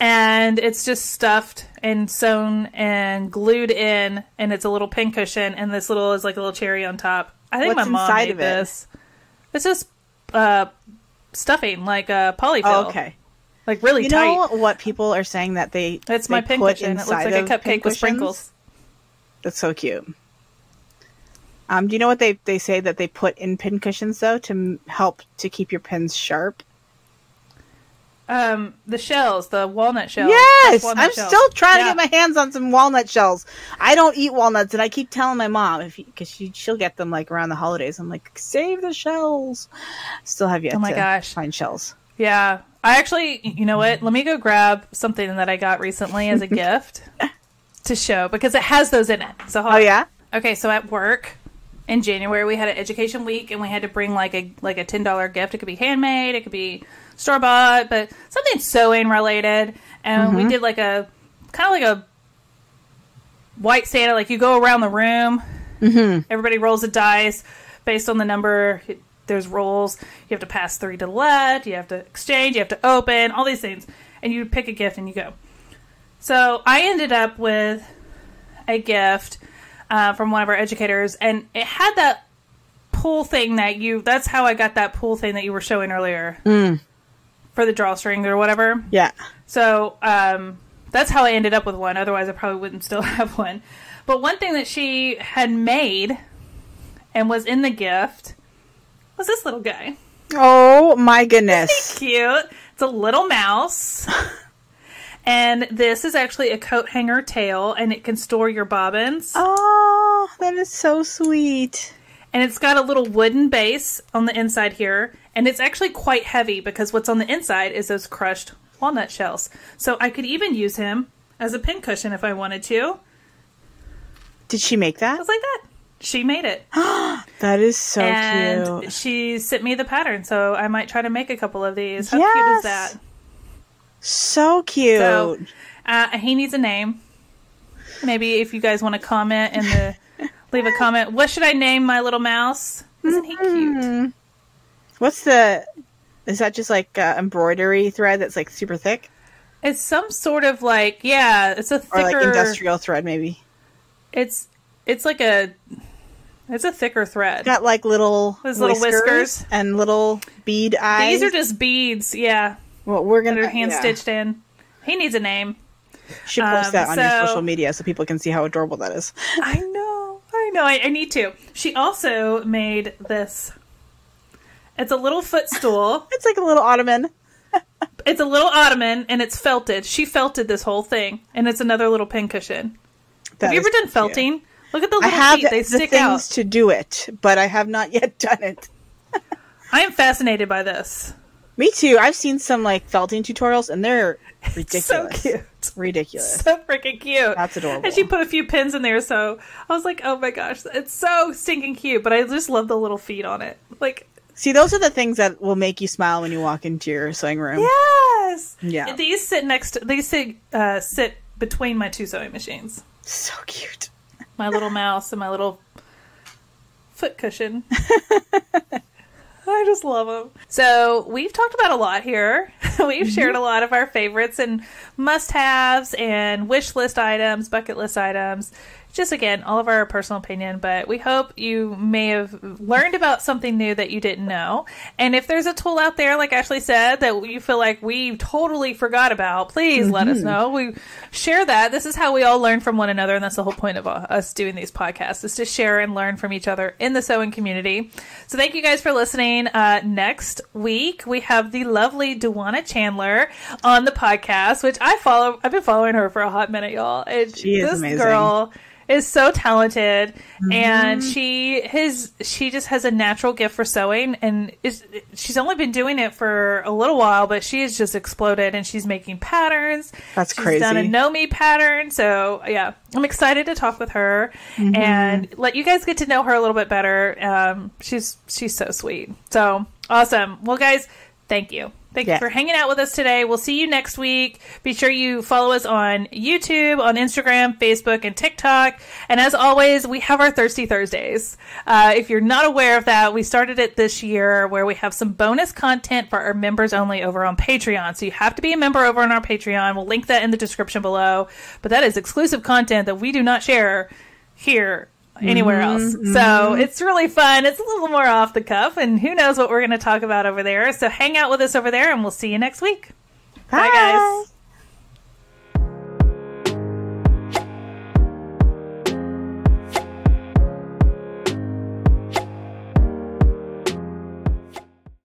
and it's just stuffed and sewn and glued in, and it's a little pincushion, and this little is like a little cherry on top. I think What's my mom made of it? this. It's just uh, stuffing, like a polyfill. Oh, okay. Like really you tight. You know what people are saying that they It's they my pin put cushion. It looks like a cupcake with sprinkles. That's so cute. Um, do you know what they they say that they put in pin cushions though to help to keep your pins sharp? Um, the shells, the walnut shells. Yes, walnut I'm shells. still trying yeah. to get my hands on some walnut shells. I don't eat walnuts, and I keep telling my mom if because she she'll get them like around the holidays. I'm like, save the shells. Still have yet oh my to gosh. find shells. Yeah. I actually, you know what? Let me go grab something that I got recently as a gift to show because it has those in it. So hold oh, yeah? On. Okay, so at work in January, we had an education week, and we had to bring like a like a ten dollar gift. It could be handmade. It could be store-bought, but something sewing related. And mm-hmm. we did like a kind of like a white Santa. Like you go around the room. Mm-hmm. Everybody rolls a dice based on the number. There's rolls. You have to pass three to the left. You have to exchange. You have to open. All these things. And you pick a gift and you go. So I ended up with a gift uh, from one of our educators. And it had that pull thing that you... That's how I got that pull thing that you were showing earlier. Mm. For the drawstrings or whatever. Yeah. So um, that's how I ended up with one. Otherwise, I probably wouldn't still have one. But one thing that she had made and was in the gift... What's this little guy? Oh my goodness. Isn't he cute? It's a little mouse. And this is actually a coat hanger tail, and it can store your bobbins. Oh, that is so sweet. And it's got a little wooden base on the inside here. And it's actually quite heavy because what's on the inside is those crushed walnut shells. So I could even use him as a pin cushion if I wanted to. Did she make that? Just like that. She made it. That is so and cute. She sent me the pattern, so I might try to make a couple of these. How yes. cute is that? So cute. So, uh, he needs a name. Maybe if you guys want to comment in the leave a comment. What should I name my little mouse? Isn't he cute? What's the? Is that just like uh, embroidery thread that's like super thick? It's some sort of like yeah, it's a thicker or like industrial thread maybe. It's it's like a. It's a thicker thread. It's got like little whiskers, little whiskers and little bead eyes. These are just beads, yeah. Well, we're gonna that are hand yeah. stitched in. He needs a name. You should post um, that on so, your social media so people can see how adorable that is. I know, I know. I, I need to. She also made this. It's a little footstool. It's like a little ottoman. It's a little ottoman, and it's felted. She felted this whole thing, and it's another little pincushion. Have you ever done felting? Cute. Look at the little I have feet. They the stick things out. To do it, but I have not yet done it. I am fascinated by this. Me too. I've seen some like felting tutorials, and they're ridiculous. So cute, ridiculous, so freaking cute. That's adorable. And she put a few pins in there, so I was like, "Oh my gosh, it's so stinking cute!" But I just love the little feet on it. Like, see, those are the things that will make you smile when you walk into your sewing room. Yes. Yeah. These sit next. To, these sit uh, sit between my two sewing machines. So cute. My little mouse and my little foot cushion. I just love them. So we've talked about a lot here. We've shared a lot of our favorites and must-haves and wish list items, bucket list items. just, again, all of our personal opinion, but we hope you may have learned about something new that you didn't know. And if there's a tool out there, like Ashley said, that you feel like we totally forgot about, please mm-hmm. let us know. We share that. This is how we all learn from one another, and that's the whole point of us doing these podcasts, is to share and learn from each other in the sewing community. So thank you guys for listening. Uh, next week, we have the lovely Duana Chandler on the podcast, which I follow. I've been following her for a hot minute, y'all. It, she is this amazing. Girl is so talented, mm-hmm. and she his she just has a natural gift for sewing, and is she's only been doing it for a little while, but she has just exploded, and she's making patterns. That's she's crazy. She's done a Nomi pattern, so yeah, I'm excited to talk with her mm-hmm. and let you guys get to know her a little bit better. Um, she's she's so sweet, so awesome. Well, guys, thank you. Thank yeah. you for hanging out with us today. We'll see you next week. Be sure you follow us on YouTube, on Instagram, Facebook, and TikTok. And as always, we have our Thirsty Thursdays. Uh, if you're not aware of that, we started it this year where we have some bonus content for our members only over on Patreon. So you have to be a member over on our Patreon. We'll link that in the description below. But that is exclusive content that we do not share here anywhere else. Mm-hmm. So it's really fun. It's a little more off the cuff, and who knows what we're going to talk about over there. So hang out with us over there, and we'll see you next week. Bye, Bye guys.